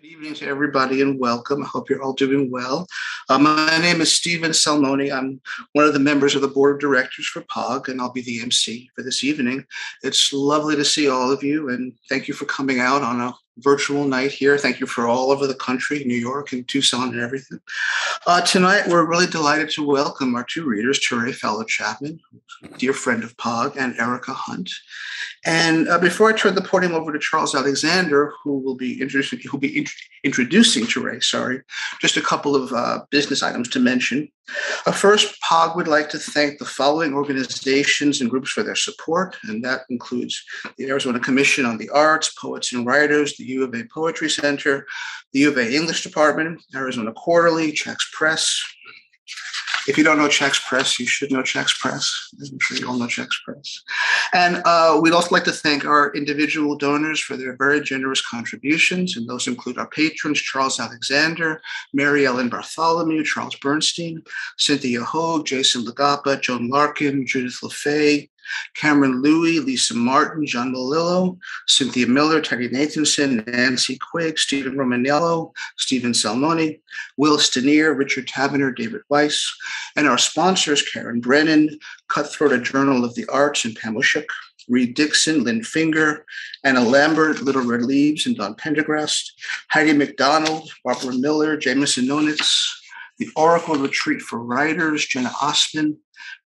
Good evening to everybody and welcome. I hope you're all doing well. My name is Stephen Salmoni. I'm one of the members of the board of directors for POG, and I'll be the MC for this evening. It's lovely to see all of you, and thank you for coming out on a virtual night here. Thank you for all over the country, New York and Tucson and everything. Tonight, we're really delighted to welcome our two readers, Teré Fowler-Chapman, dear friend of POG, and Erica Hunt. And before I turn the podium over to Charles Alexander, who will be introducing Teré, just a couple of business items to mention. First, POG would like to thank the following organizations and groups for their support, and that includes the Arizona Commission on the Arts, Poets and Writers, the U of A Poetry Center, the U of A English Department, Arizona Quarterly, Chax Press. If you don't know Chax Press, you should know Chax Press. I'm sure you all know Chax Press. And we'd also like to thank our individual donors for their very generous contributions. And those include our patrons, Charles Alexander, Mary Ellen Bartholomew, Charles Bernstein, Cynthia Hogue, Jason Legappa, Joan Larkin, Judith LaFay, Cameron Louie, Lisa Martin, John Melillo, Cynthia Miller, Teddy Nathanson, Nancy Quigg, Stephen Romanello, Stephen Salmoni, Will Stenier, Richard Taverner, David Weiss, and our sponsors, Karen Brennan, Cutthroat, A Journal of the Arts, and Pamushik, Reed Dixon, Lynn Finger, Anna Lambert, Little Red Leaves, and Don Pendergrast, Heidi McDonald, Barbara Miller, Jameson Nonitz, The Oracle Retreat for Writers, Jenna Osman,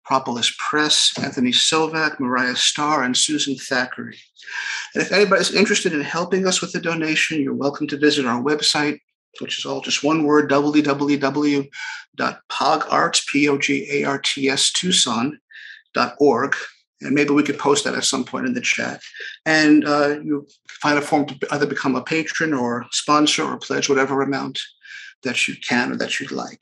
Propolis Press, Anthony Silvac, Mariah Starr, and Susan Thackeray. And if anybody's interested in helping us with a donation, you're welcome to visit our website, which is all just one word, www.pogarts.tucson.org. And maybe we could post that at some point in the chat. And you find a form to either become a patron or sponsor or pledge whatever amount that you can or that you'd like.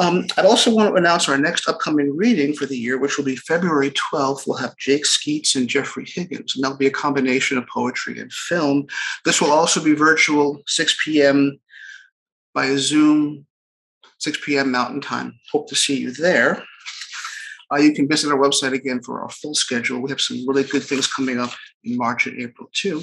I'd also want to announce our next upcoming reading for the year, which will be February 12th. We'll have Jake Skeets and Jeffrey Higgins, and that'll be a combination of poetry and film. This will also be virtual, 6 p.m. by Zoom, 6 p.m. Mountain Time. Hope to see you there. You can visit our website again for our full schedule. We have some really good things coming up in March and April, too.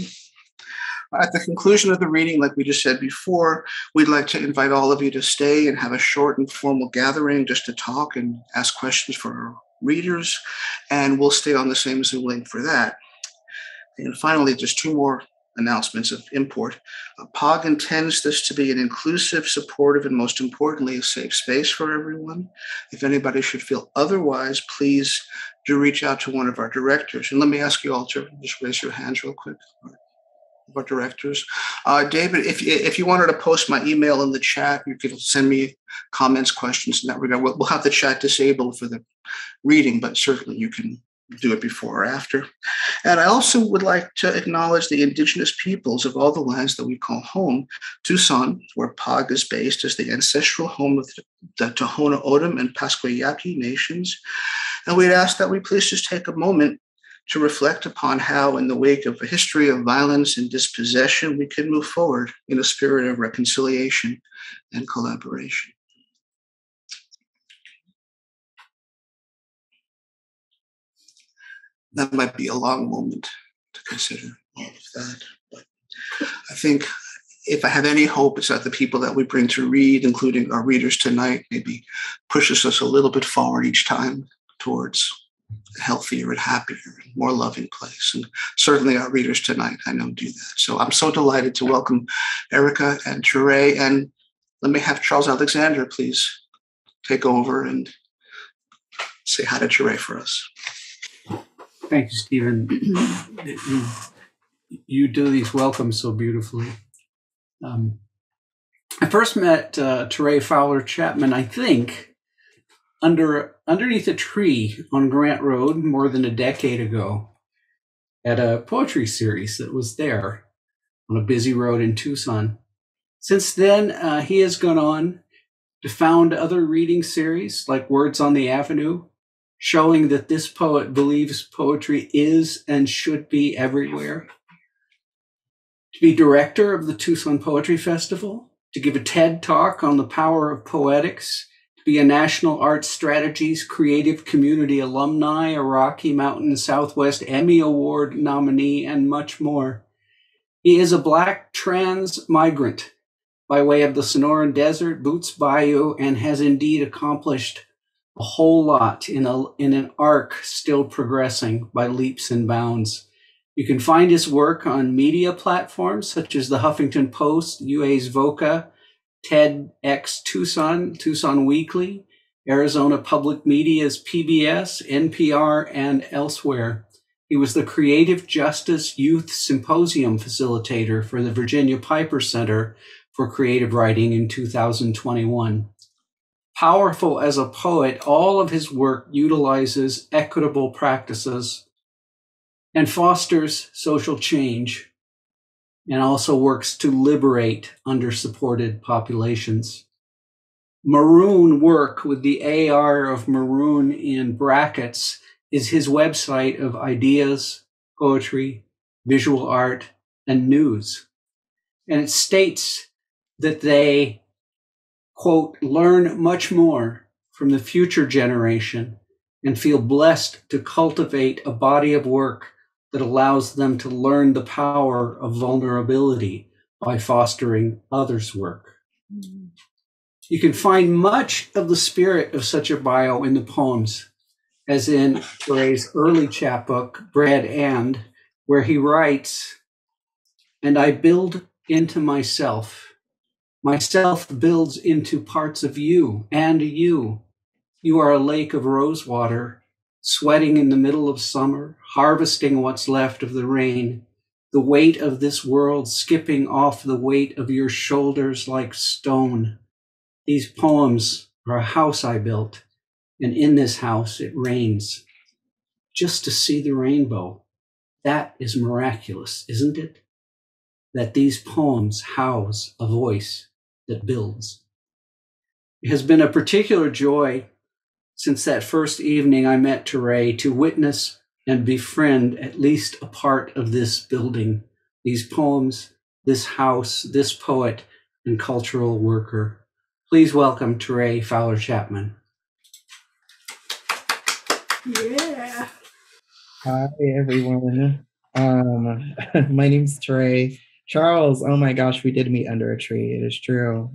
At the conclusion of the reading, like we just said before, we'd like to invite all of you to stay and have a short informal gathering just to talk and ask questions for our readers, and we'll stay on the same Zoom link for that. And finally, just two more announcements of import. POG intends this to be an inclusive, supportive, and most importantly, a safe space for everyone. If anybody should feel otherwise, please do reach out to one of our directors. And let me ask you all to just raise your hands real quick. Our directors. David, if you wanted to post my email in the chat, you could send me comments, questions in that regard. We'll have the chat disabled for the reading, but certainly you can do it before or after. And I also would like to acknowledge the indigenous peoples of all the lands that we call home. Tucson, where POG is based, is the ancestral home of the Tohono O'odham and Pasquayaki nations. And we'd ask that we please just take a moment to reflect upon how, in the wake of a history of violence and dispossession, we can move forward in a spirit of reconciliation and collaboration. That might be a long moment to consider all of that, but I think if I have any hope, it's that the people that we bring to read, including our readers tonight, maybe pushes us a little bit forward each time towards a healthier and happier, more loving place. And certainly our readers tonight, I know, do that. So I'm so delighted to welcome Erica and Teré. And let me have Charles Alexander, please, take over and say hi to Teré for us. Thank you, Stephen. You do these welcomes so beautifully. I first met Teré Fowler-Chapman, I think, underneath a tree on Grant Road more than a decade ago at a poetry series that was there on a busy road in Tucson. Since then, he has gone on to found other reading series like Words on the Avenue, showing that this poet believes poetry is and should be everywhere. To be director of the Tucson Poetry Festival, to give a TED talk on the power of poetics, be a National Arts Strategies Creative Community alumni, a Rocky Mountain Southwest Emmy Award nominee, and much more. He is a black trans migrant by way of the Sonoran Desert, Boots Bayou, and has indeed accomplished a whole lot in an arc still progressing by leaps and bounds. You can find his work on media platforms such as the Huffington Post, UA's Voca, TEDx Tucson, Tucson Weekly, Arizona Public Media's PBS, NPR, and elsewhere. He was the Creative Justice Youth Symposium facilitator for the Virginia Piper Center for Creative Writing in 2021. Powerful as a poet, all of his work utilizes equitable practices and fosters social change, and also works to liberate undersupported populations. Maroon work, with the AR of Maroon in brackets, is his website of ideas, poetry, visual art, and news. And it states that they, quote, learn much more from the future generation and feel blessed to cultivate a body of work that allows them to learn the power of vulnerability by fostering others' work. Mm-hmm. You can find much of the spirit of such a bio in the poems, as in Teré's early chapbook, Bread And, where he writes, and I build into myself. Myself builds into parts of you and you. You are a lake of rose water, sweating in the middle of summer, harvesting what's left of the rain, the weight of this world skipping off the weight of your shoulders like stone. These poems are a house I built, and in this house it rains. Just to see the rainbow, that is miraculous, isn't it? That these poems house a voice that builds. It has been a particular joy since that first evening I met Teré to witness and befriend at least a part of this building, these poems, this house, this poet, and cultural worker. Please welcome Teré Fowler-Chapman. Yeah. Hi, everyone. My name's Teré. Charles, oh my gosh, we did meet under a tree. It is true.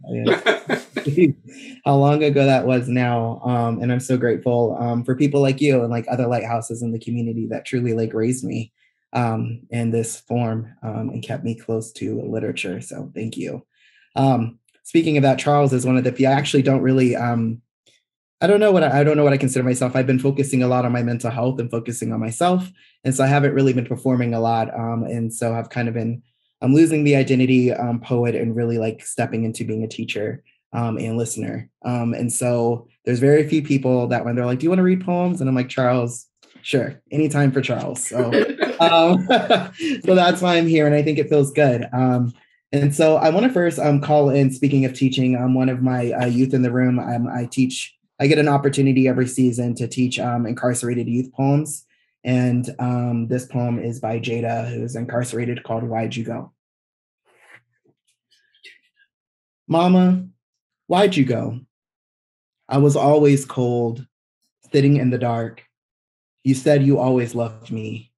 How long ago that was now. And I'm so grateful for people like you and like other lighthouses in the community that truly like raised me in this form and kept me close to literature. So thank you. Speaking of that, Charles is one of the, I don't know what I consider myself. I've been focusing a lot on my mental health and focusing on myself. And so I haven't really been performing a lot. And so I've kind of been, I'm losing the identity poet and really like stepping into being a teacher and listener. And so there's very few people that when they're like, do you want to read poems? And I'm like, Charles, sure. Anytime for Charles. So, so that's why I'm here. And I think it feels good. And so I want to first call in, speaking of teaching, one of my youth in the room. I get an opportunity every season to teach incarcerated youth poems. And this poem is by Jada, who's incarcerated, called Why'd You Go? Mama, why'd you go? I was always cold, sitting in the dark. You said you always loved me,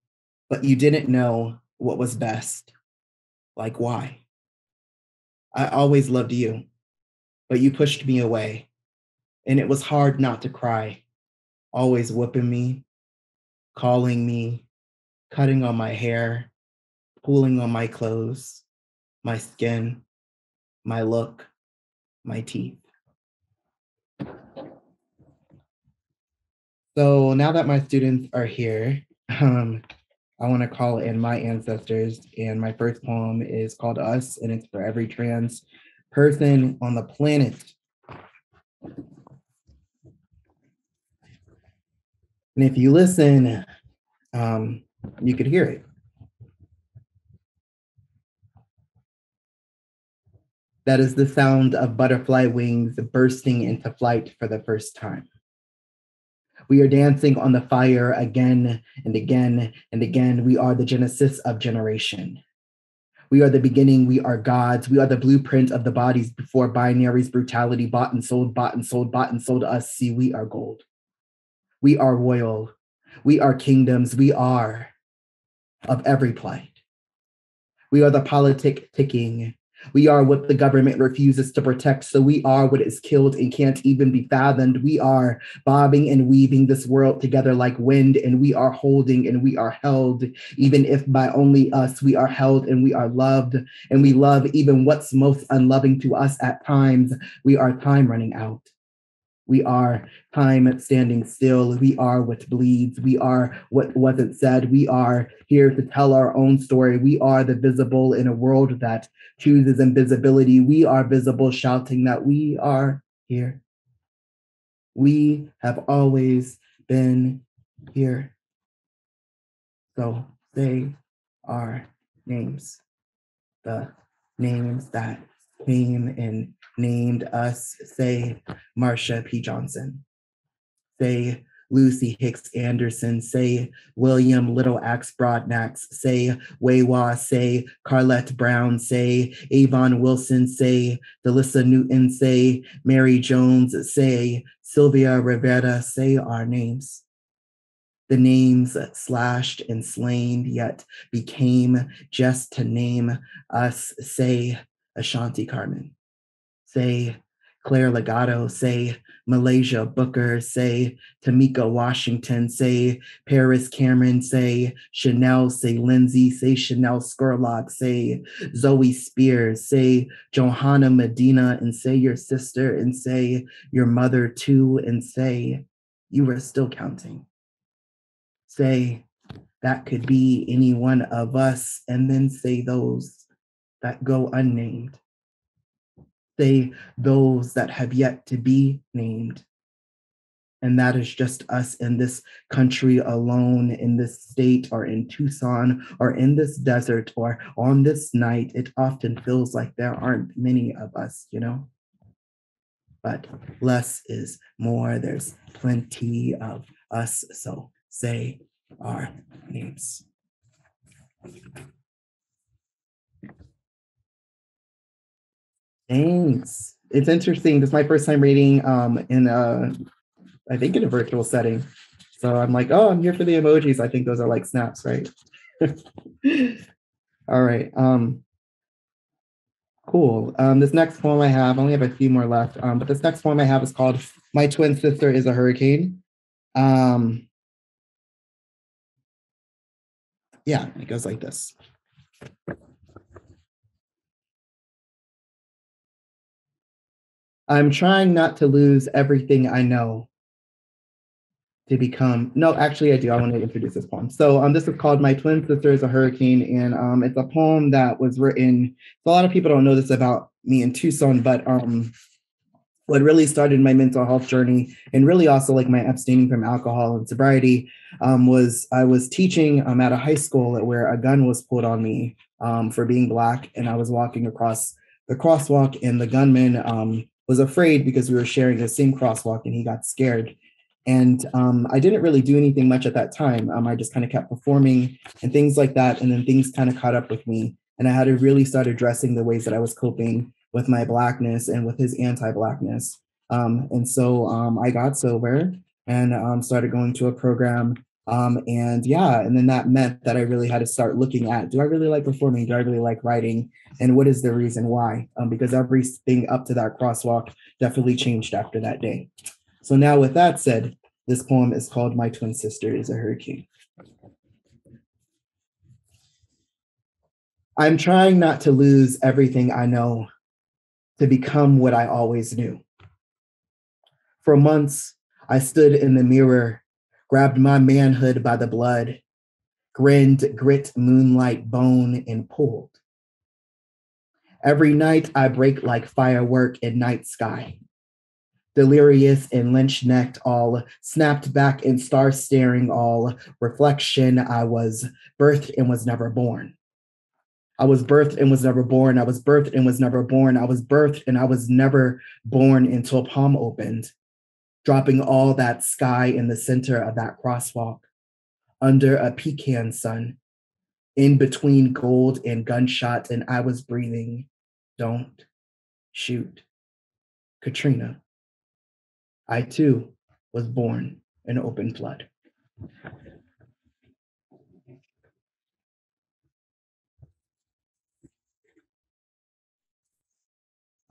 but you didn't know what was best. Like why? I always loved you, but you pushed me away. And it was hard not to cry, always whipping me, calling me, cutting on my hair, pulling on my clothes, my skin, my look, my teeth. So now that my students are here, I want to call in my ancestors, and my first poem is called Us, and it's for every trans person on the planet. And if you listen, you could hear it. That is the sound of butterfly wings bursting into flight for the first time. We are dancing on the fire again and again and again. We are the genesis of generation. We are the beginning, we are gods. We are the blueprint of the bodies before binaries, brutality, bought and sold, bought and sold, bought and sold us. See, we are gold. We are royal, we are kingdoms, we are of every plight. We are the politic ticking. We are what the government refuses to protect, so we are what is killed and can't even be fathomed. We are bobbing and weaving this world together like wind, and we are holding and we are held, even if by only us. We are held and we are loved, and we love even what's most unloving to us at times. We are time running out. We are time standing still. We are what bleeds. We are what wasn't said. We are here to tell our own story. We are the visible in a world that chooses invisibility. We are visible, shouting that we are here. We have always been here. So say our names, the names that came and named us. Say Marsha P. Johnson. Say Lucy Hicks Anderson. Say William Little Axe Broadnax. Say Waywa. Say Carlette Brown. Say Avon Wilson. Say Delissa Newton. Say Mary Jones. Say Sylvia Rivera. Say our names. The names slashed and slain yet became just to name us. Say Ashanti Carmen. Say Claire Legato, say Malaysia Booker, say Tamika Washington, say Paris Cameron, say Chanel, say Lindsay, say Chanel Scurlock, say Zoe Spears, say Johanna Medina, and say your sister, and say your mother too, and say you were still counting. Say that could be any one of us, and then say those that go unnamed. Say those that have yet to be named. And that is just us in this country alone, in this state, or in Tucson, or in this desert, or on this night. It often feels like there aren't many of us, you know? But less is more. There's plenty of us, so say our names. Thanks. It's interesting. This is my first time reading in a virtual setting. So I'm like, oh, I'm here for the emojis. I think those are like snaps, right? All right. Cool. This next poem I only have a few more left. But this next poem I have is called My Twin Sister is a Hurricane. Yeah, it goes like this. I'm trying not to lose everything I know to become. No, actually I do. I want to introduce this poem. So this is called My Twin Sister is a Hurricane. And it's a poem that was written. A lot of people don't know this about me in Tucson, but what really started my mental health journey, and really also like my abstaining from alcohol and sobriety, was I was teaching at a high school where a gun was pulled on me for being Black. And I was walking across the crosswalk, and the gunman was afraid because we were sharing the same crosswalk, and he got scared. And I didn't really do anything much at that time. I just kind of kept performing and things like that. And then things kind of caught up with me. And I had to really start addressing the ways that I was coping with my Blackness and with his anti-Blackness. And so I got sober and started going to a program. And then that meant that I really had to start looking at, do I really like performing? Do I really like writing? And what is the reason why? Because everything up to that crosswalk definitely changed after that day. So now with that said, this poem is called My Twin Sister is a Hurricane. I'm trying not to lose everything I know to become what I always knew. For months, I stood in the mirror, grabbed my manhood by the blood, grinned, grit, moonlight, bone, and pulled. Every night I break like firework in night sky. Delirious and lynch-necked all, snapped back and star-staring all, reflection I was birthed and was never born. I was birthed and was never born. I was birthed and was never born. I was birthed and I was never born until palm opened. Dropping all that sky in the center of that crosswalk, under a pecan sun, in between gold and gunshot, and I was breathing, don't shoot, Katrina. I too was born in open flood.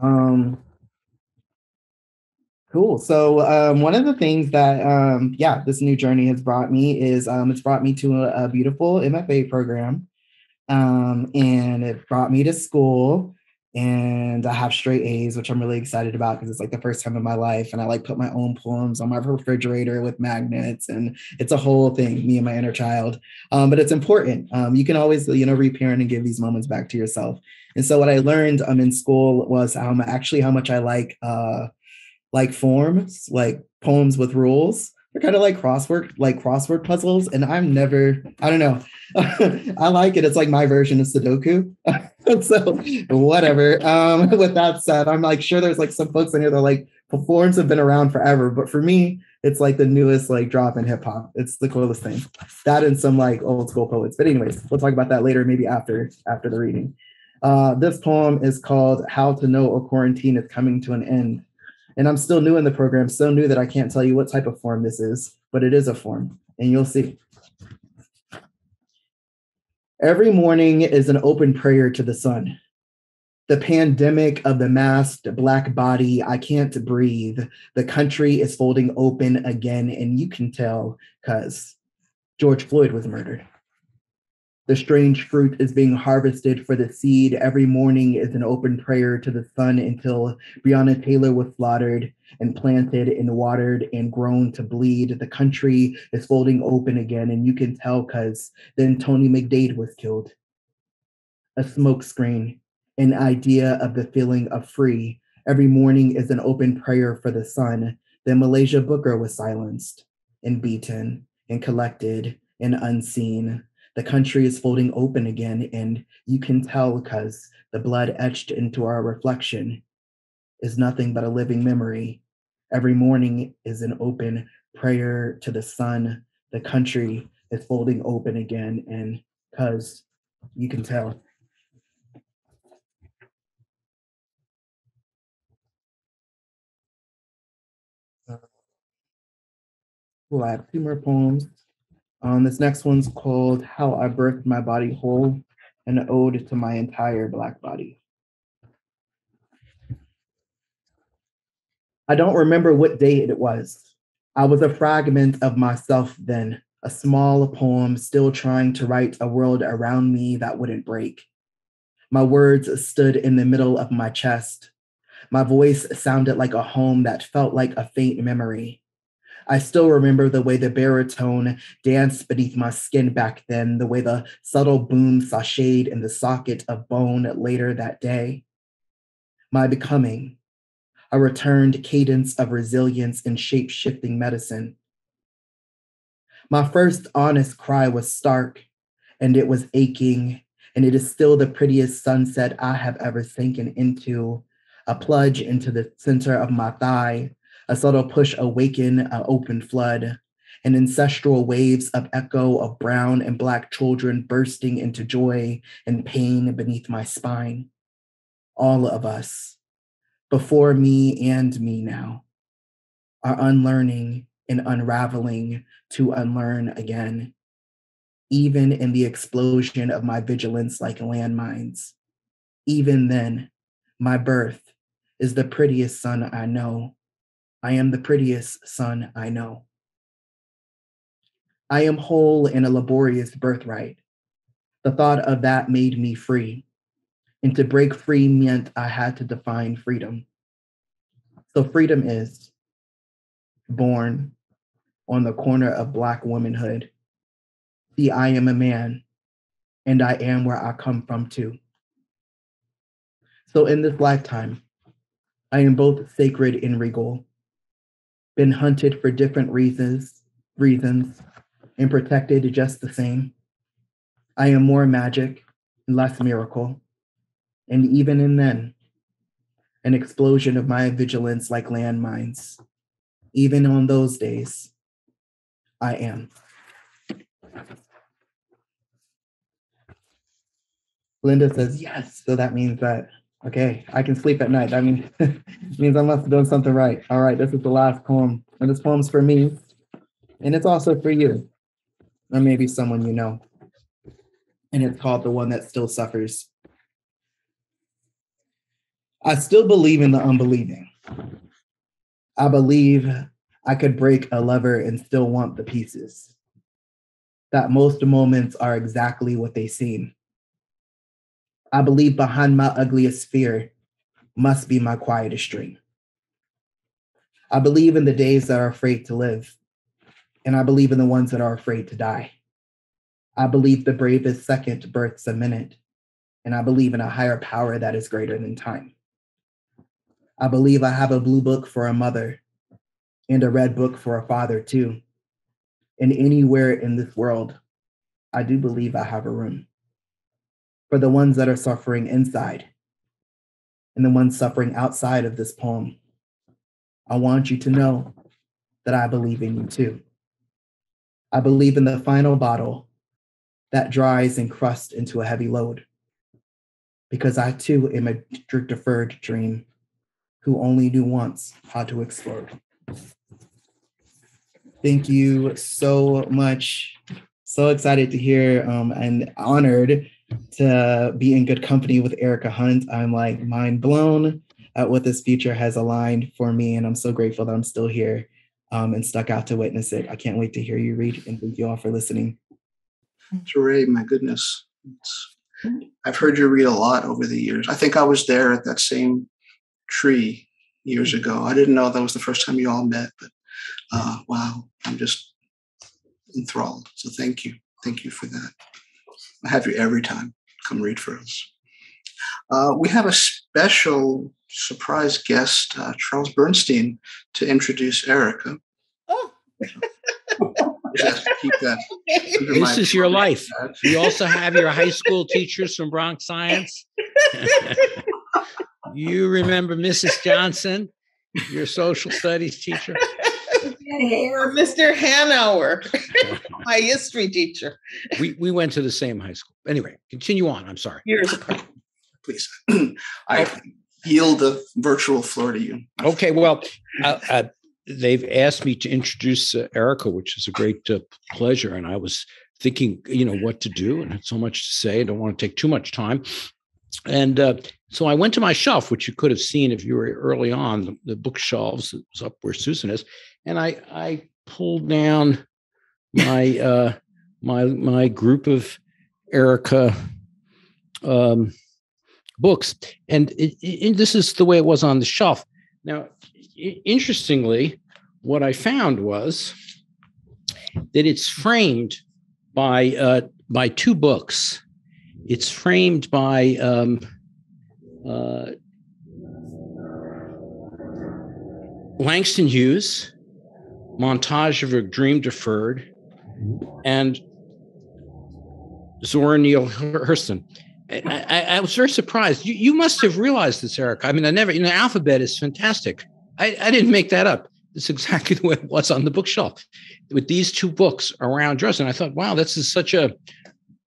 Cool. So one of the things that, this new journey has brought me is it's brought me to a beautiful MFA program. And it brought me to school, and I have straight A's, which I'm really excited about because it's like the first time in my life. And I like put my own poems on my refrigerator with magnets, and it's a whole thing, me and my inner child. But it's important. You can always, reparent and give these moments back to yourself. And so what I learned in school was how much I like forms, like poems with rules. They're kind of like crossword puzzles. And I don't know. I like it. It's like my version of Sudoku. So whatever. With that said, I'm sure there's some folks in here that are forms have been around forever. But for me, it's the newest drop in hip hop. It's the coolest thing. That and some old school poets. But anyways, we'll talk about that later, maybe after the reading. This poem is called How to Know a Quarantine is Coming to an End. And I'm still new in the program, so new that I can't tell you what type of form this is, but it is a form, and you'll see. Every morning is an open prayer to the sun. The pandemic of the masked black body, I can't breathe. The country is folding open again, and you can tell because George Floyd was murdered. The strange fruit is being harvested for the seed. Every morning is an open prayer to the sun until Breonna Taylor was slaughtered and planted and watered and grown to bleed. The country is folding open again, and you can tell because then Tony McDade was killed. A smokescreen, an idea of the feeling of free. Every morning is an open prayer for the sun. Then Malaysia Booker was silenced and beaten and collected and unseen. The country is folding open again, and you can tell because the blood etched into our reflection is nothing but a living memory. Every morning is an open prayer to the sun. The country is folding open again, and because you can tell. Well, I have two more poems. This next one's called How I Birthed My Body Whole, an Ode to My Entire Black Body. I don't remember what day it was. I was a fragment of myself then, a small poem still trying to write a world around me that wouldn't break. My words stood in the middle of my chest. My voice sounded like a home that felt like a faint memory. I still remember the way the baritone danced beneath my skin back then, the way the subtle boom sashayed in the socket of bone later that day. My becoming, a returned cadence of resilience and shape-shifting medicine. My first honest cry was stark, and it was aching, and it is still the prettiest sunset I have ever sinken into, a plunge into the center of my thigh, a subtle push awaken an open flood, and ancestral waves of echo of brown and black children bursting into joy and pain beneath my spine. All of us, before me and me now, are unlearning and unraveling to unlearn again, even in the explosion of my vigilance like landmines. Even then, my birth is the prettiest sun I know. I am the prettiest son I know. I am whole in a laborious birthright. The thought of that made me free. And to break free meant I had to define freedom. So freedom is born on the corner of Black womanhood. See, I am a man, and I am where I come from too. So in this lifetime, I am both sacred and regal. Been hunted for different reasons, and protected just the same. I am more magic and less miracle. And even in then, an explosion of my vigilance like landmines. Even on those days, I am. Linda says, yes. So that means that okay, I can sleep at night. I mean, it means I must have done something right. All right, this is the last poem. And this poem's for me. And it's also for you. Or maybe someone you know. And it's called The One That Still Suffers. I still believe in the unbelieving. I believe I could break a lever and still want the pieces. That most moments are exactly what they seem. I believe behind my ugliest fear must be my quietest dream. I believe in the days that are afraid to live, and I believe in the ones that are afraid to die. I believe the bravest second births a minute, and I believe in a higher power that is greater than time. I believe I have a blue book for a mother and a red book for a father too. And anywhere in this world, I do believe I have a room for the ones that are suffering inside and the ones suffering outside of this poem. I want you to know that I believe in you too. I believe in the final bottle that dries and crusts into a heavy load, because I too am a deferred dream who only knew once how to explode. Thank you so much. So excited to hear and honored to be in good company with Erica Hunt. I'm like mind blown at what this future has aligned for me, and I'm so grateful that I'm still here and stuck out to witness it. I can't wait to hear you read, and thank you all for listening. Teré, my goodness. I've heard you read a lot over the years. I think I was there at that same tree years ago. I didn't know that was the first time you all met, but wow, I'm just enthralled. So thank you. Thank you for that. I have you every time. Come read for us. We have a special surprise guest, Charles Bernstein, to introduce Erica. Oh. This is your life. You also have your high school teachers from Bronx Science. You remember Mrs. Johnson, your social studies teacher. Or Mr. Hanauer, my history teacher. We went to the same high school. Anyway, continue on. I'm sorry. Years apart. Please. I yield the virtual floor to you. Okay, well, they've asked me to introduce Erica, which is a great pleasure. And I was thinking, you know, what to do, and had so much to say. I don't want to take too much time. And so I went to my shelf, which you could have seen if you were early on, the bookshelves that was up where Susan is. And I pulled down my my group of Erica books. And this is the way it was on the shelf. Now, interestingly, what I found was that it's framed by two books. It's framed by Langston Hughes, Montage of a Dream Deferred, and Zora Neale Hurston. I was very surprised. You must have realized this, Eric. I mean, I never, the alphabet is fantastic. I didn't make that up. It's exactly the way it was on the bookshelf with these two books around yours. And I thought, wow, this is such a,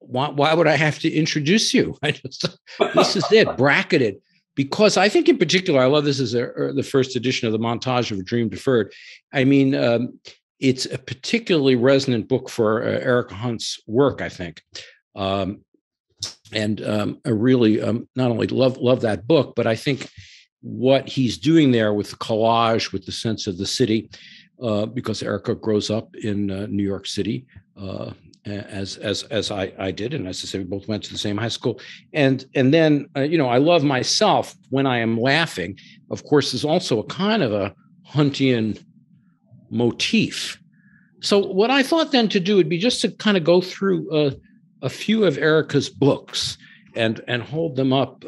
why would I have to introduce you? This is it, bracketed. Because I think in particular, I love this is the first edition of the Montage of a Dream Deferred. I mean, it's a particularly resonant book for Erica Hunt's work, I think. And I really not only love that book, but I think what he's doing there with the collage, with the sense of the city, because Erica grows up in New York City, as I did, and as I said, we both went to the same high school. And then you know, I love myself when I am laughing. Of course, there's also a kind of a Huntian motif. So what I thought then to do would be just to kind of go through a few of Erica's books and hold them up,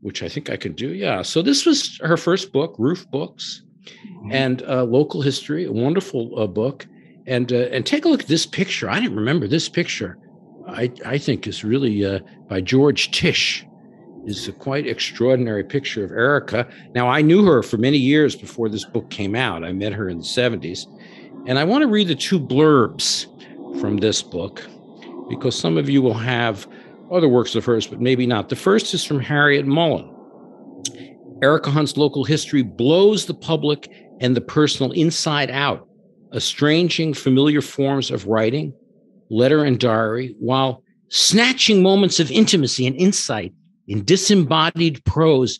which I think I could do. Yeah. So this was her first book, Roof Books, and Local History, a wonderful book. And take a look at this picture. I didn't remember this picture. I think is really by George Tisch. It's a quite extraordinary picture of Erica. Now, I knew her for many years before this book came out. I met her in the 70s. And I want to read the two blurbs from this book, because some of you will have other works of hers, but maybe not. The first is from Harriet Mullen. Erica Hunt's Local History blows the public and the personal inside out, estranging familiar forms of writing, letter and diary, while snatching moments of intimacy and insight in disembodied prose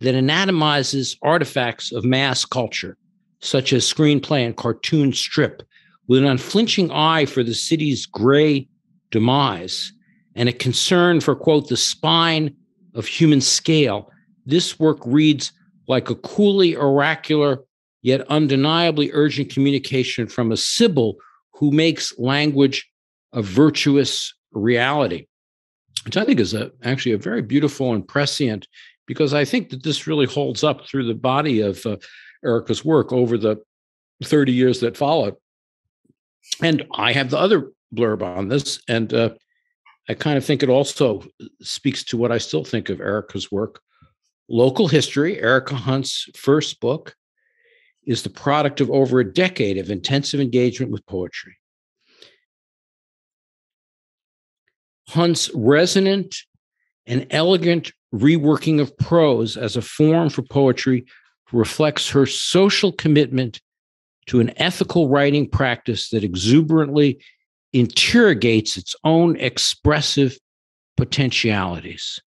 that anatomizes artifacts of mass culture, such as screenplay and cartoon strip, with an unflinching eye for the city's gray demise and a concern for, quote, the spine of human scale, this work reads like a coolly oracular yet undeniably urgent communication from a sibyl who makes language a virtuous reality, which I think is actually a very beautiful and prescient, because I think that this really holds up through the body of Erica's work over the 30 years that followed. And I have the other blurb on this, and I kind of think it also speaks to what I still think of Erica's work. Local History, Erica Hunt's first book, is the product of over a decade of intensive engagement with poetry. Hunt's resonant and elegant reworking of prose as a form for poetry reflects her social commitment to an ethical writing practice that exuberantly interrogates its own expressive potentialities.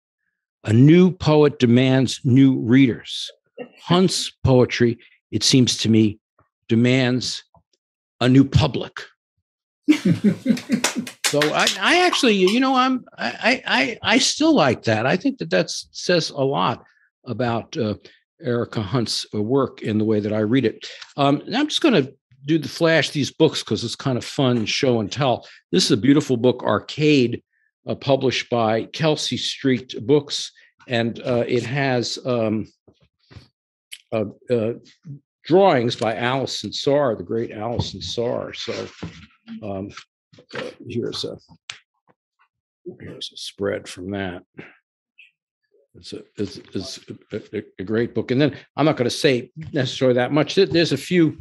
A new poet demands new readers. Hunt's poetry, it seems to me, demands a new public. So I actually, you know, I still like that. I think that says a lot about Erica Hunt's work in the way that I read it. I'm just going to do the flash these books because it's kind of fun show and tell. This is a beautiful book, Arcade, published by Kelsey Street Books, and it has drawings by Alison Saar, the great Alison Saar. So here's a spread from that. It's a great book. And then I'm not going to say necessarily that much. There's a few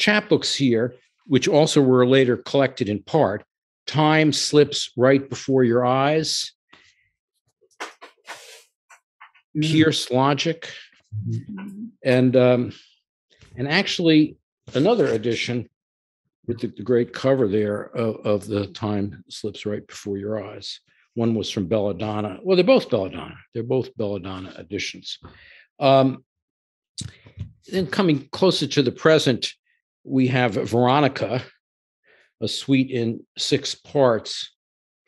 chapbooks here, which also were later collected in part. Time Slips Right Before Your Eyes, Pierce Logic, and actually another edition with the great cover there of the Time Slips Right Before Your Eyes. One was from Belladonna. Well, they're both Belladonna. They're both Belladonna editions. Then coming closer to the present, we have Veronica, a suite in 6 parts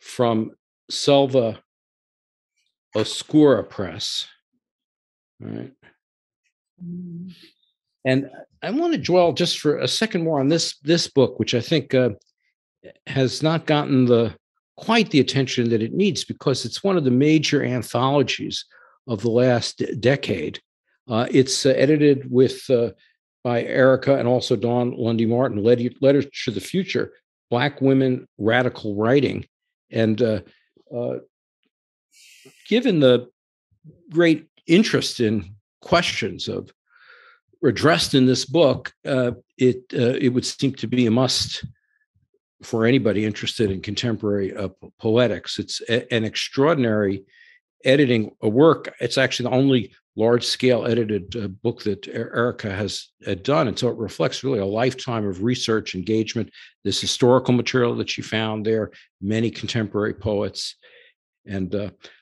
from Selva Oscura Press. All right. And I want to dwell just for a second more on this book, which I think has not gotten quite the attention that it needs, because it's one of the major anthologies of the last decade. It's edited with by Erica and also Dawn Lundy Martin, Letters to the Future, Black Women, Radical Writing. And given the great interest in questions of addressed in this book, it would seem to be a must for anybody interested in contemporary poetics. It's an extraordinary editing work. It's actually the only large-scale edited book that Erica has done. And so it reflects really a lifetime of research, engagement, this historical material that she found there, many contemporary poets. And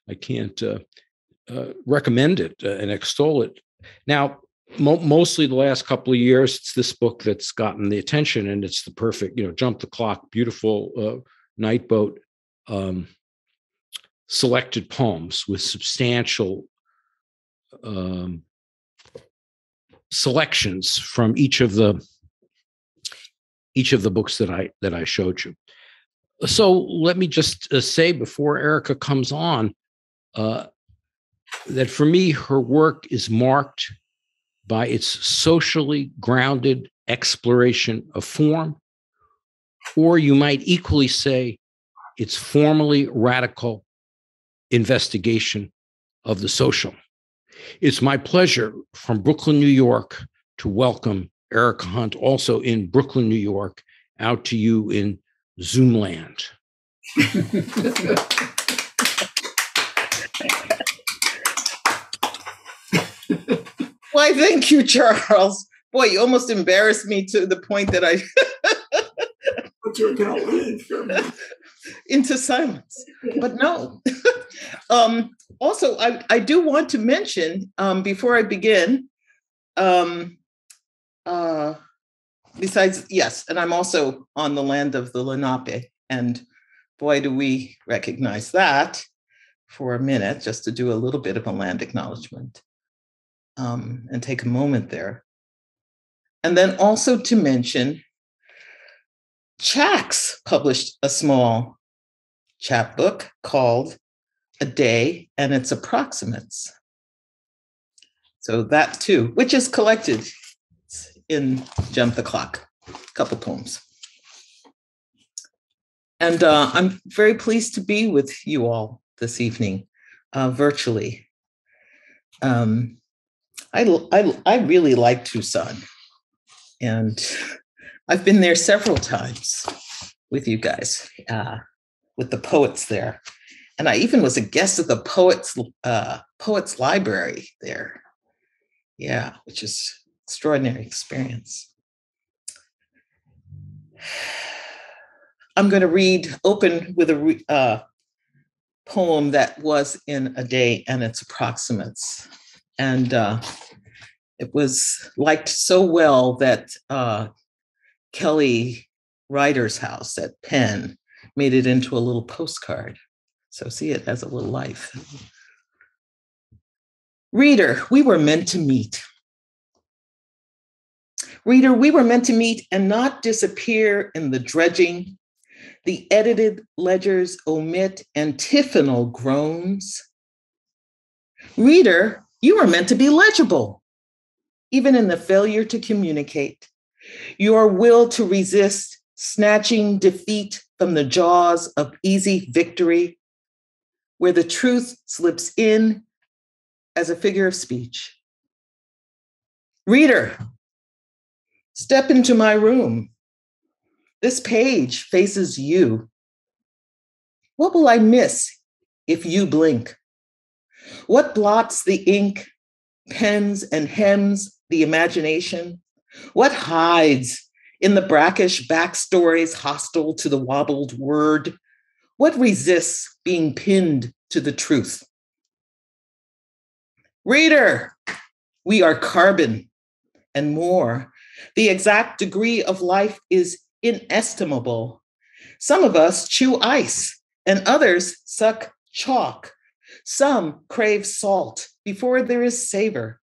I can't recommend it and extol it. Now, mostly the last couple of years, it's this book that's gotten the attention, and it's the perfect, you know, jump the clock, beautiful night boat, selected poems with substantial selections from each of the books that I showed you. So let me just say before Erica comes on that for me, her work is marked by its socially grounded exploration of form, or you might equally say its formally radical investigation of the social. It's my pleasure from Brooklyn, New York, to welcome Erica Hunt, also in Brooklyn, New York, out to you in Zoomland. Why, thank you, Charles. Boy, you almost embarrassed me to the point that I... But you're going to leave. Into silence. But no. Also, I do want to mention, before I begin, besides, yes, and I'm also on the land of the Lenape, and boy, do we recognize that for a minute, just to do a little bit of a land acknowledgement and take a moment there. And then also to mention, Chax published a small chapbook called A Day and Its Approximates. So that too, which is collected in Jump the Clock, a couple poems. And I'm very pleased to be with you all this evening, virtually. I really like Tucson, and I've been there several times with you guys, with the poets there. And I even was a guest at the Poets Library there. Yeah, which is extraordinary experience. I'm going to open with a poem that was in A Day and Its Approximates. And it was liked so well that Kelly Ryder's house at Penn made it into a little postcard. So see it as a little life. Reader, we were meant to meet. Reader, we were meant to meet and not disappear in the dredging, the edited ledgers omit antiphonal groans. Reader, you were meant to be legible, even in the failure to communicate. Your will to resist, snatching defeat from the jaws of easy victory, where the truth slips in as a figure of speech. Reader, step into my room. This page faces you. What will I miss if you blink? What blots the ink, pens and hems the imagination? What hides in the brackish backstories hostile to the wobbled word? What resists being pinned to the truth? Reader, we are carbon and more. The exact degree of life is inestimable. Some of us chew ice and others suck chalk. Some crave salt before there is savor.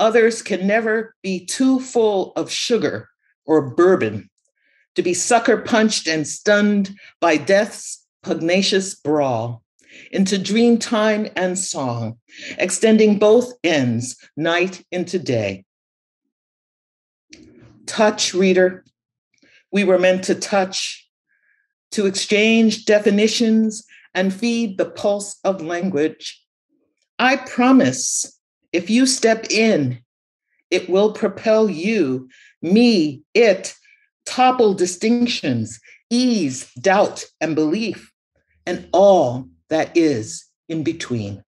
Others can never be too full of sugar or bourbon to be sucker punched and stunned by death's pugnacious brawl into dream time and song, extending both ends, night into day. Touch, reader. We were meant to touch, to exchange definitions and feed the pulse of language. I promise, if you step in, it will propel you, me, it, topple distinctions, ease, doubt, and belief, and all that is in between.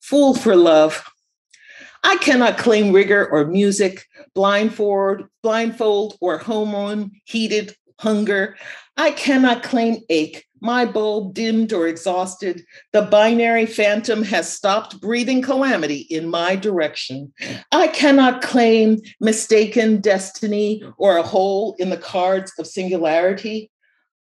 Fool for love. I cannot claim rigor or music, blindfold or hormone, heated hunger. I cannot claim ache, my bulb dimmed or exhausted. The binary phantom has stopped breathing calamity in my direction. I cannot claim mistaken destiny or a hole in the cards of singularity.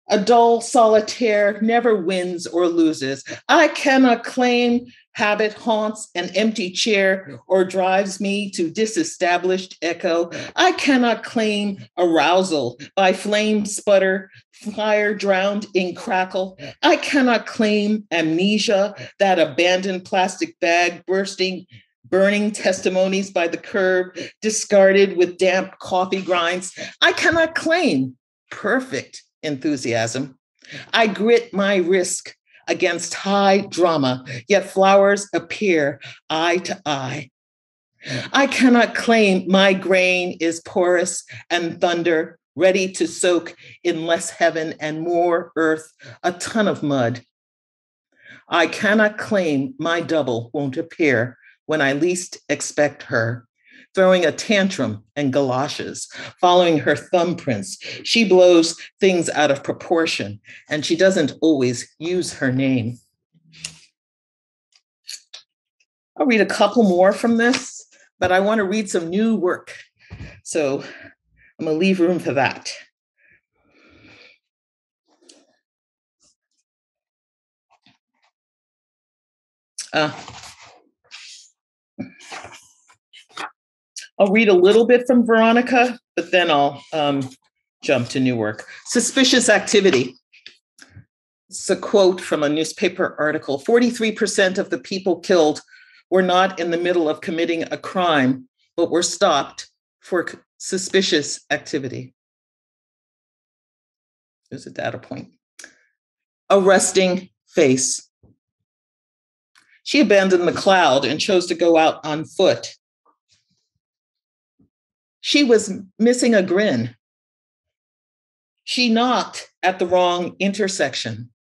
A dull solitaire never wins or loses. I cannot claim habit haunts an empty chair or drives me to disestablished echo. I cannot claim arousal by flame sputter, fire drowned in crackle. I cannot claim amnesia, that abandoned plastic bag burning testimonies by the curb, discarded with damp coffee grinds. I cannot claim perfect enthusiasm. I grit my risk against high drama, yet flowers appear eye to eye. I cannot claim my grain is porous and thunder, ready to soak in less heaven and more earth, a ton of mud. I cannot claim my double won't appear when I least expect her, throwing a tantrum and galoshes, following her thumbprints. She blows things out of proportion, and she doesn't always use her name. I'll read a couple more from this, but I want to read some new work. So I'm going to leave room for that. I'll read a little bit from Veronica, but then I'll jump to new work. Suspicious activity. It's a quote from a newspaper article. 43% of the people killed were not in the middle of committing a crime, but were stopped for suspicious activity. There's a data point. A resting face. She abandoned the cloud and chose to go out on foot. She was missing a grin. She knocked at the wrong intersection.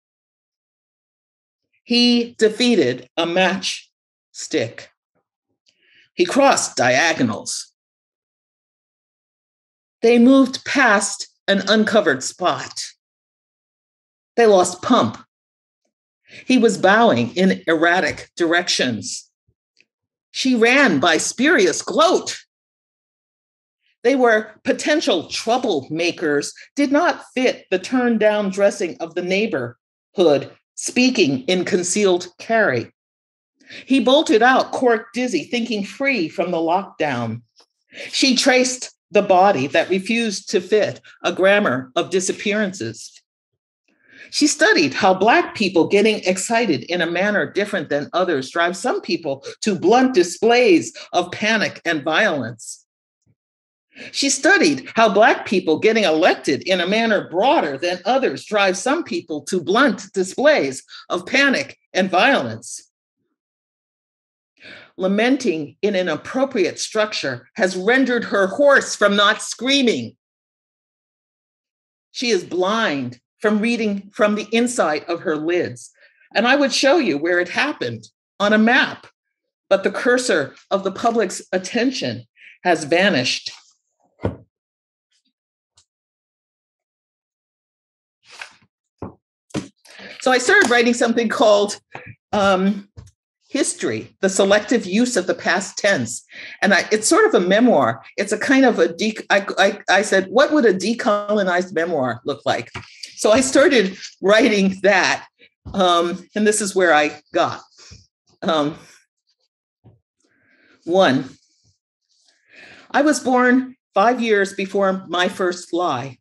He defeated a matchstick. He crossed diagonals. They moved past an uncovered spot. They lost pump. He was bowing in erratic directions. She ran by spurious gloat. They were potential troublemakers, did not fit the turned-down dressing of the neighborhood, speaking in concealed carry. He bolted out, cork dizzy, thinking free from the lockdown. She traced the body that refused to fit, a grammar of disappearances. She studied how Black people getting excited in a manner different than others drives some people to blunt displays of panic and violence. She studied how Black people getting elected in a manner broader than others drives some people to blunt displays of panic and violence. Lamenting in an appropriate structure has rendered her hoarse from not screaming. She is blind from reading from the inside of her lids. And I would show you where it happened on a map, but the cursor of the public's attention has vanished. So I started writing something called History, the Selective Use of the Past Tense. And it's sort of a memoir. It's a kind of I said, what would a decolonized memoir look like? So I started writing that, and this is where I got. One, I was born 5 years before my first lie.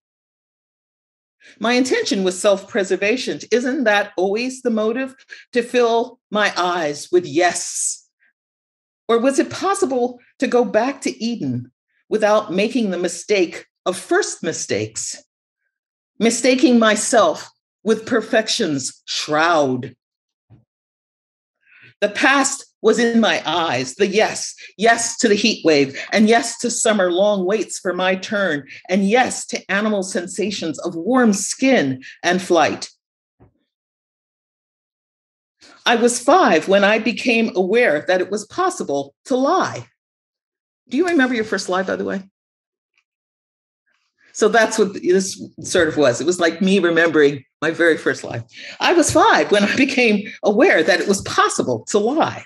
My intention was self-preservation. Isn't that always the motive? To fill my eyes with yes? Or was it possible to go back to Eden without making the mistake of first mistakes? Mistaking myself with perfection's shroud. The past was in my eyes, the yes, yes to the heat wave, and yes to summer long waits for my turn, and yes to animal sensations of warm skin and flight. I was 5 when I became aware that it was possible to lie. Do you remember your first lie, by the way? So that's what this sort of was. It was like me remembering my very first lie. I was 5 when I became aware that it was possible to lie.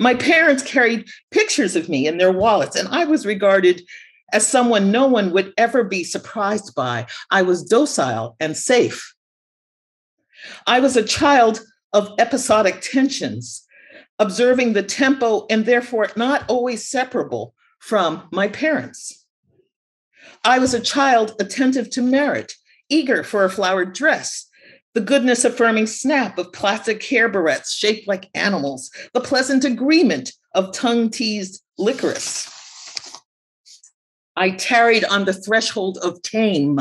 My parents carried pictures of me in their wallets, and I was regarded as someone no one would ever be surprised by. I was docile and safe. I was a child of episodic tensions, observing the tempo and therefore not always separable from my parents. I was a child attentive to merit, eager for a flowered dress, the goodness-affirming snap of plastic hair barrettes shaped like animals, the pleasant agreement of tongue-teased licorice. I tarried on the threshold of tame,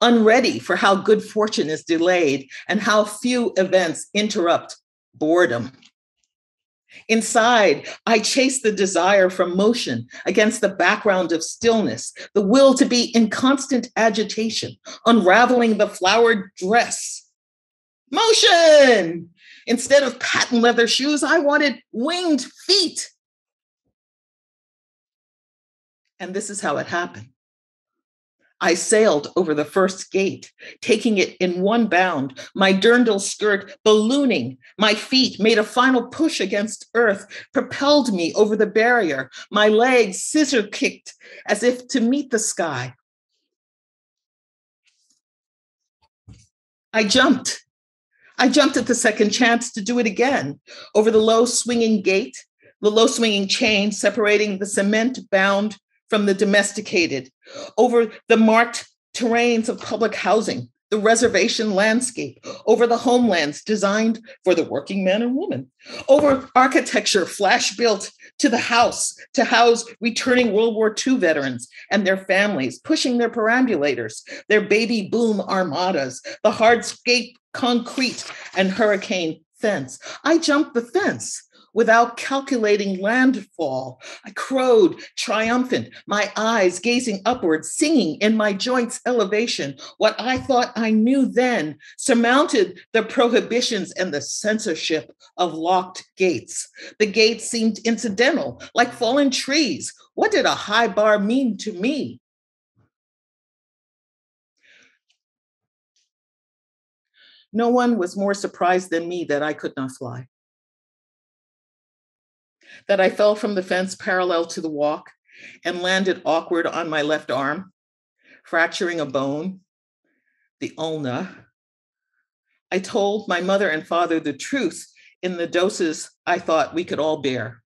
unready for how good fortune is delayed and how few events interrupt boredom. Inside, I chased the desire for motion against the background of stillness, the will to be in constant agitation, unraveling the flowered dress. Motion! Instead of patent leather shoes, I wanted winged feet. And this is how it happened. I sailed over the first gate, taking it in one bound, my dirndl skirt ballooning. My feet made a final push against earth, propelled me over the barrier. My legs scissor kicked as if to meet the sky. I jumped at the second chance to do it again, over the low swinging gate, the low swinging chain separating the cement bound from the domesticated, over the marked terrains of public housing, the reservation landscape, over the homelands designed for the working man and woman, over architecture flash built to the house to house returning World War II veterans and their families, pushing their perambulators, their baby boom armadas, the hardscape concrete and hurricane fence. I jumped the fence. Without calculating landfall, I crowed triumphant, my eyes gazing upward, singing in my joints elevation. What I thought I knew then surmounted the prohibitions and the censorship of locked gates. The gates seemed incidental, like fallen trees. What did a high bar mean to me? No one was more surprised than me that I could not fly, that I fell from the fence parallel to the walk and landed awkward on my left arm, fracturing a bone, the ulna. I told my mother and father the truth in the doses I thought we could all bear.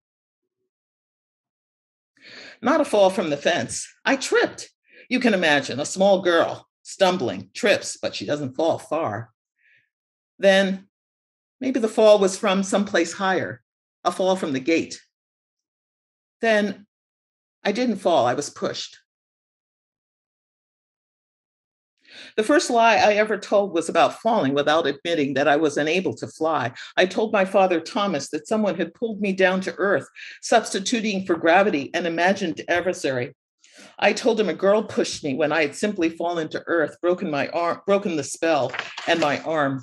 Not a fall from the fence. I tripped. You can imagine a small girl stumbling, trips, but she doesn't fall far. Then maybe the fall was from someplace higher. A fall from the gate. Then I didn't fall, I was pushed. The first lie I ever told was about falling without admitting that I was unable to fly. I told my father Thomas that someone had pulled me down to earth, substituting for gravity an imagined adversary. I told him a girl pushed me when I had simply fallen to earth, broken the spell and my arm.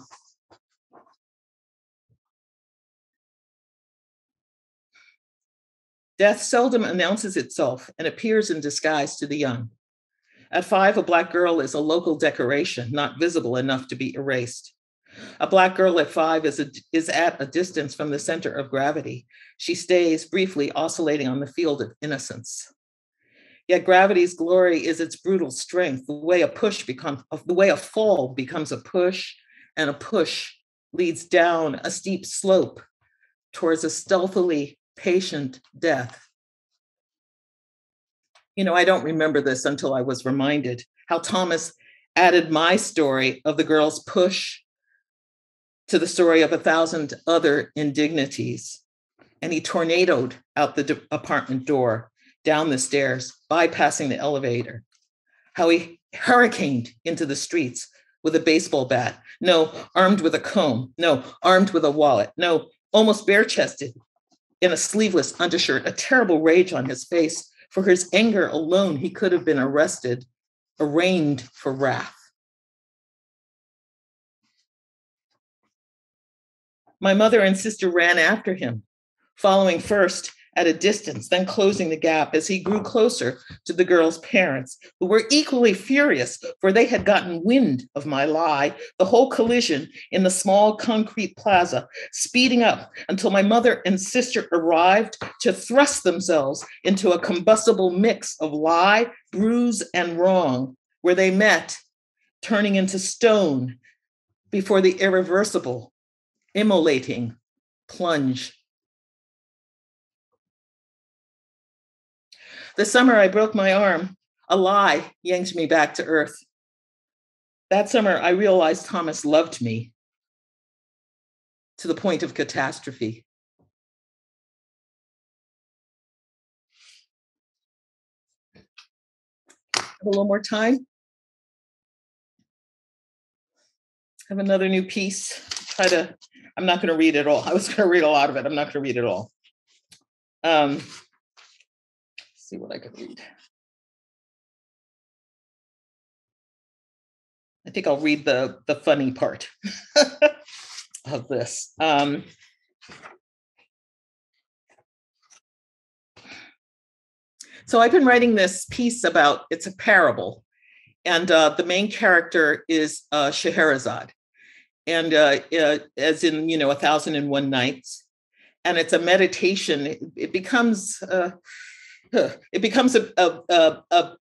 Death seldom announces itself and appears in disguise to the young. At 5, a Black girl is a local decoration, not visible enough to be erased. A Black girl at 5 is at a distance from the center of gravity. She stays briefly oscillating on the field of innocence. Yet gravity's glory is its brutal strength, the way a fall becomes a push, and a push leads down a steep slope towards a stealthily patient death. You know, I don't remember this until I was reminded how Thomas added my story of the girl's push to the story of 1,000 other indignities. And he tornadoed out the apartment door, down the stairs, bypassing the elevator, how he hurricaned into the streets with a baseball bat, no, armed with a comb, no, armed with a wallet, no, almost bare-chested, in a sleeveless undershirt, a terrible rage on his face. For his anger alone, he could have been arrested, arraigned for wrath. My mother and sister ran after him, following first at a distance, then closing the gap as he grew closer to the girl's parents, who were equally furious, for they had gotten wind of my lie, the whole collision in the small concrete plaza, speeding up until my mother and sister arrived to thrust themselves into a combustible mix of lie, bruise, and wrong, where they met, turning into stone before the irreversible, immolating plunge. The summer I broke my arm, a lie yanked me back to earth. That summer, I realized Thomas loved me to the point of catastrophe. Have a little more time. Have another new piece. I'm not going to read it all. I was going to read a lot of it. I'm not going to read it all. See what I can read. I think I'll read the funny part of this. So I've been writing this piece about, it's a parable, and the main character is Scheherazade, and as in, you know, 1,001 Nights, and it's a meditation. It becomes a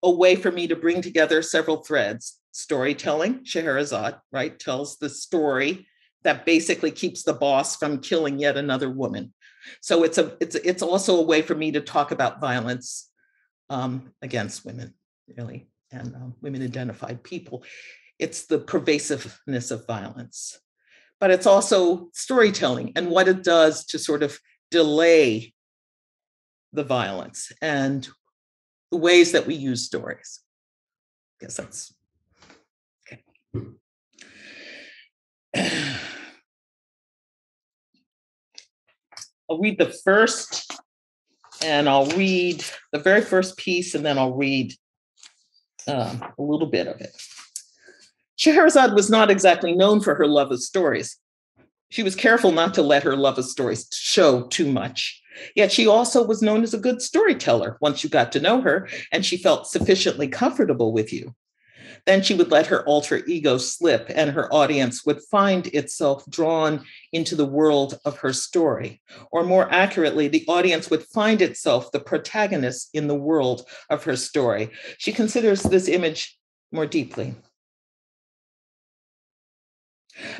way for me to bring together several threads. Storytelling, Scheherazade, right, tells the story that basically keeps the boss from killing yet another woman. So it's also a way for me to talk about violence against women, really, and women-identified people. It's the pervasiveness of violence, but it's also storytelling and what it does to sort of delay the violence and the ways that we use stories. I guess that's okay. I'll read the first, and I'll read the very first piece, and then I'll read a little bit of it. Scheherazade was not exactly known for her love of stories. She was careful not to let her love of stories show too much. Yet she also was known as a good storyteller once you got to know her, and she felt sufficiently comfortable with you. Then she would let her alter ego slip, and her audience would find itself drawn into the world of her story. Or more accurately, the audience would find itself the protagonist in the world of her story. She considers this image more deeply.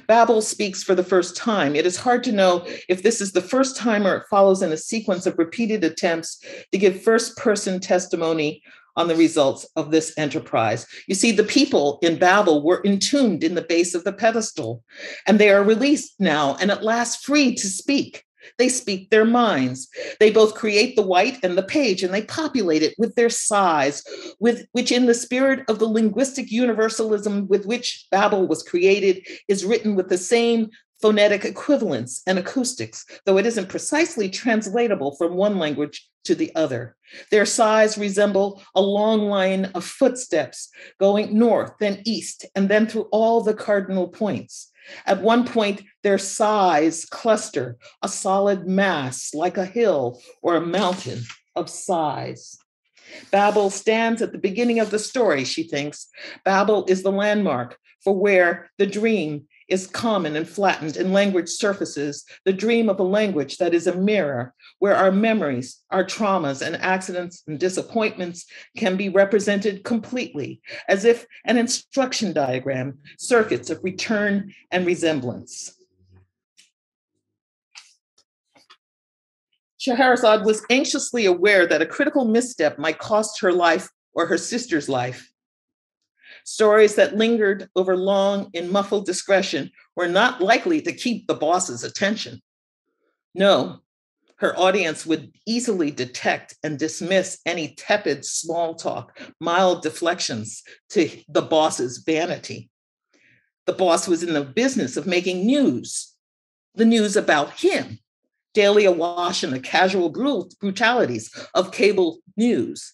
Babel speaks for the first time. It is hard to know if this is the first time or it follows in a sequence of repeated attempts to give first-person testimony on the results of this enterprise. You see, the people in Babel were entombed in the base of the pedestal, and they are released now and at last free to speak. They speak their minds. They both create the white and the page, and they populate it with their sighs, which in the spirit of the linguistic universalism with which Babel was created is written with the same phonetic equivalence and acoustics, though it isn't precisely translatable from one language to the other. Their sighs resemble a long line of footsteps going north, then east, and then through all the cardinal points. At one point, their sighs cluster, a solid mass like a hill or a mountain of sighs. Babel stands at the beginning of the story, she thinks. Babel is the landmark for where the dream is common and flattened, and language surfaces, the dream of a language that is a mirror, where our memories, our traumas, and accidents and disappointments can be represented completely, as if an instruction diagram, circuits of return and resemblance. Scheherazade was anxiously aware that a critical misstep might cost her life or her sister's life. Stories that lingered over long in muffled discretion were not likely to keep the boss's attention. No, her audience would easily detect and dismiss any tepid small talk, mild deflections to the boss's vanity. The boss was in the business of making news, the news about him, daily awash in the casual brutalities of cable news.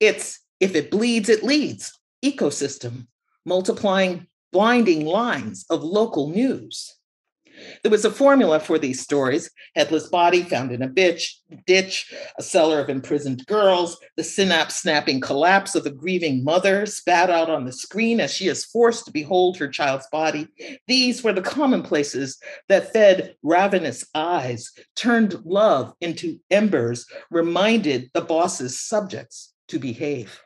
It's, if it bleeds, it leads. Ecosystem, multiplying blinding lines of local news. There was a formula for these stories: headless body found in a ditch, a cellar of imprisoned girls, the synapse-snapping collapse of the grieving mother spat out on the screen as she is forced to behold her child's body. These were the commonplaces that fed ravenous eyes, turned love into embers, reminded the boss's subjects to behave.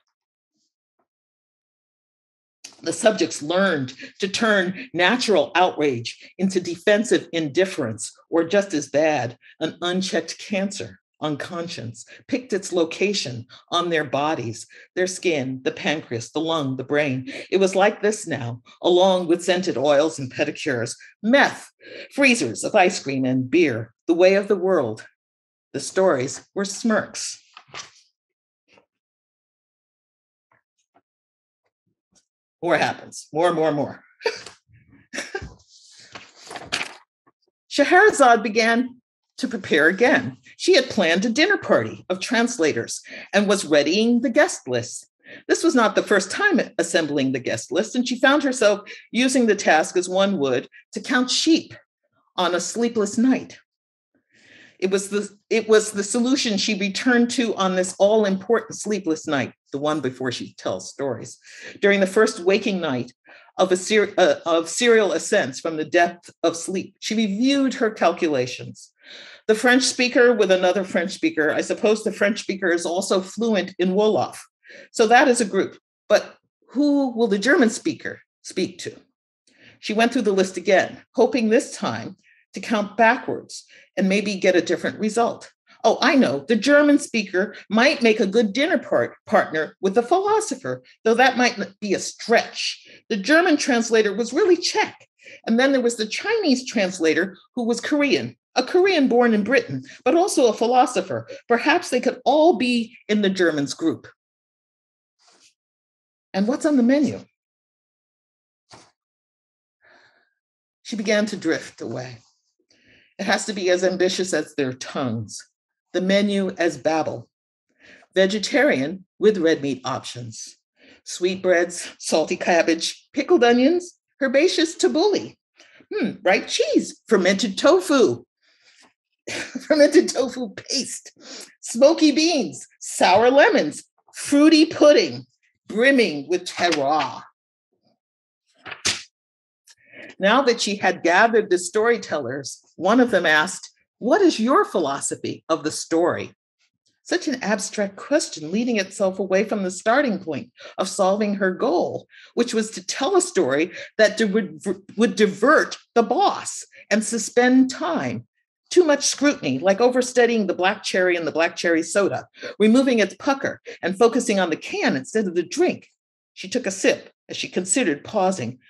The subjects learned to turn natural outrage into defensive indifference, or just as bad, an unchecked cancer on conscience, picked its location on their bodies, their skin, the pancreas, the lung, the brain. It was like this now, along with scented oils and pedicures, meth, freezers of ice cream and beer, the way of the world. The stories were smirks. More happens, more. Scheherazade began to prepare again. She had planned a dinner party of translators and was readying the guest list. This was not the first time assembling the guest list, and she found herself using the task as one would to count sheep on a sleepless night. It was the solution she returned to on this all-important sleepless night, the one before she tells stories, during the first waking night of serial ascents from the depth of sleep. She reviewed her calculations. The French speaker with another French speaker, I suppose the French speaker is also fluent in Wolof. So that is a group, but who will the German speaker speak to? She went through the list again, hoping this time to count backwards and maybe get a different result. Oh, I know, the German speaker might make a good dinner partner with the philosopher, though that might be a stretch. The German translator was really Czech. And then there was the Chinese translator who was Korean, a Korean born in Britain, but also a philosopher. Perhaps they could all be in the Germans group. And what's on the menu? She began to drift away. It has to be as ambitious as their tongues. The menu as Babel, vegetarian with red meat options, sweetbreads, salty cabbage, pickled onions, herbaceous tabbouleh, bright cheese, fermented tofu paste, smoky beans, sour lemons, fruity pudding, brimming with terroir. Now that she had gathered the storytellers, one of them asked, "What is your philosophy of the story?" Such an abstract question leading itself away from the starting point of solving her goal, which was to tell a story that would divert the boss and suspend time. Too much scrutiny, like overstudying the black cherry and the black cherry soda, removing its pucker and focusing on the can instead of the drink. She took a sip as she considered pausing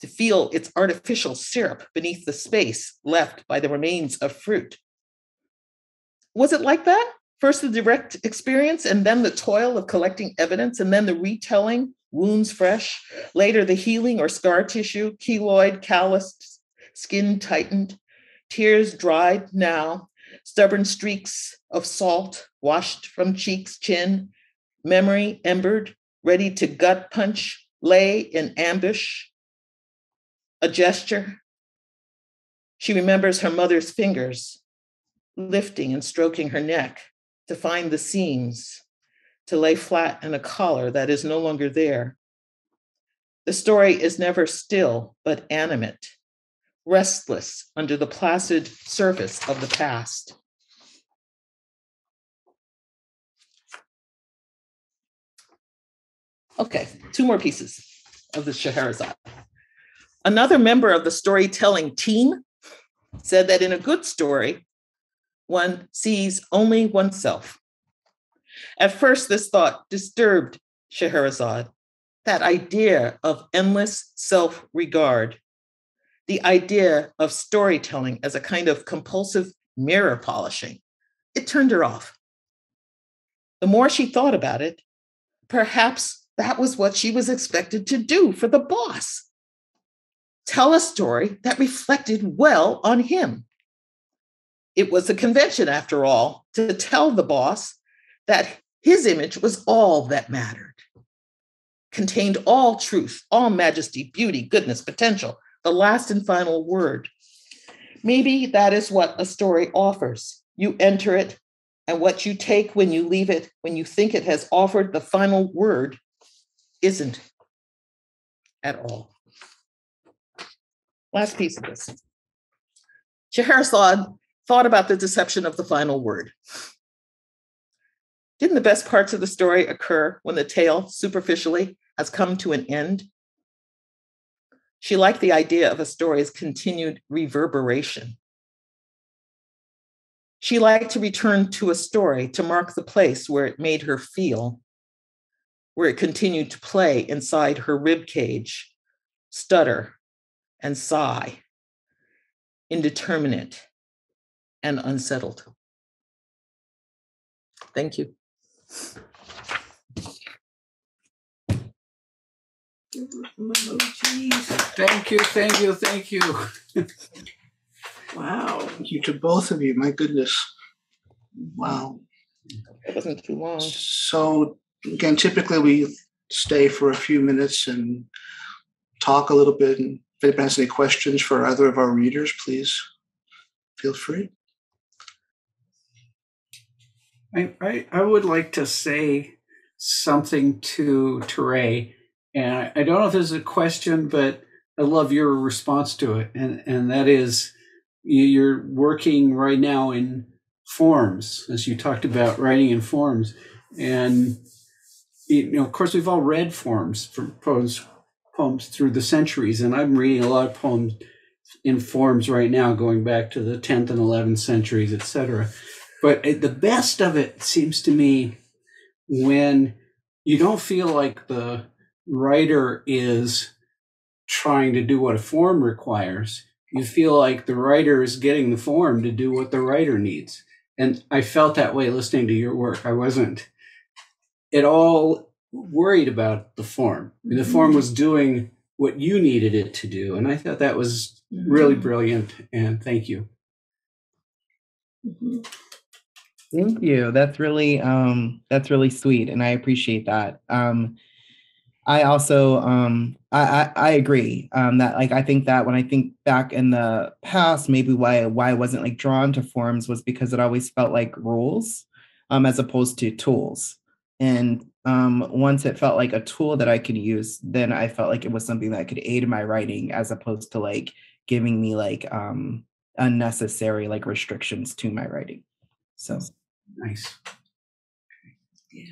to feel its artificial syrup beneath the space left by the remains of fruit. Was it like that? First the direct experience, and then the toil of collecting evidence, and then the retelling, wounds fresh, later the healing or scar tissue, keloid, calloused, skin tightened, tears dried now, stubborn streaks of salt washed from cheeks, chin, memory embered, ready to gut punch, lay in ambush, a gesture. She remembers her mother's fingers lifting and stroking her neck to find the seams, to lay flat in a collar that is no longer there. The story is never still, but animate, restless under the placid surface of the past. Okay, two more pieces of the Scheherazade. Another member of the storytelling team said that in a good story, one sees only oneself. At first, this thought disturbed Scheherazade, that idea of endless self-regard, the idea of storytelling as a kind of compulsive mirror polishing. It turned her off. The more she thought about it, perhaps that was what she was expected to do for the boss. Tell a story that reflected well on him. It was a convention, after all, to tell the boss that his image was all that mattered, contained all truth, all majesty, beauty, goodness, potential, the last and final word. Maybe that is what a story offers. You enter it, and what you take when you leave it, when you think it has offered the final word, isn't at all. Last piece of this. Scheherazade thought about the deception of the final word. Didn't the best parts of the story occur when the tale superficially has come to an end? She liked the idea of a story's continued reverberation. She liked to return to a story to mark the place where it made her feel, where it continued to play inside her ribcage, stutter, and sigh, indeterminate and unsettled. Thank you. Oh, geez. Thank you. Wow. Thank you to both of you, my goodness. Wow. That wasn't too long. So again, typically we stay for a few minutes and talk a little bit, and if anybody has any questions for either of our readers, please feel free. I would like to say something to Teré, and I don't know if this is a question, but I love your response to it, and that is, you're working right now in forms, as you talked about writing in forms, and you know, of course, we've all read forms from poems through the centuries, and I'm reading a lot of poems in forms right now, going back to the 10th and 11th centuries, etc. But the best of it seems to me when you don't feel like the writer is trying to do what a form requires. You feel like the writer is getting the form to do what the writer needs. And I felt that way listening to your work. I wasn't at all worried about the form. I mean, the form was doing what you needed it to do. And I thought that was really brilliant. And thank you. Thank you. That's really sweet. And I appreciate that. I also, I agree that, like, I think that when I think back in the past, maybe why I wasn't like drawn to forms was because it always felt like rules as opposed to tools. And once it felt like a tool that I could use, then I felt like it was something that could aid my writing as opposed to like giving me like unnecessary like restrictions to my writing. So nice. Yeah.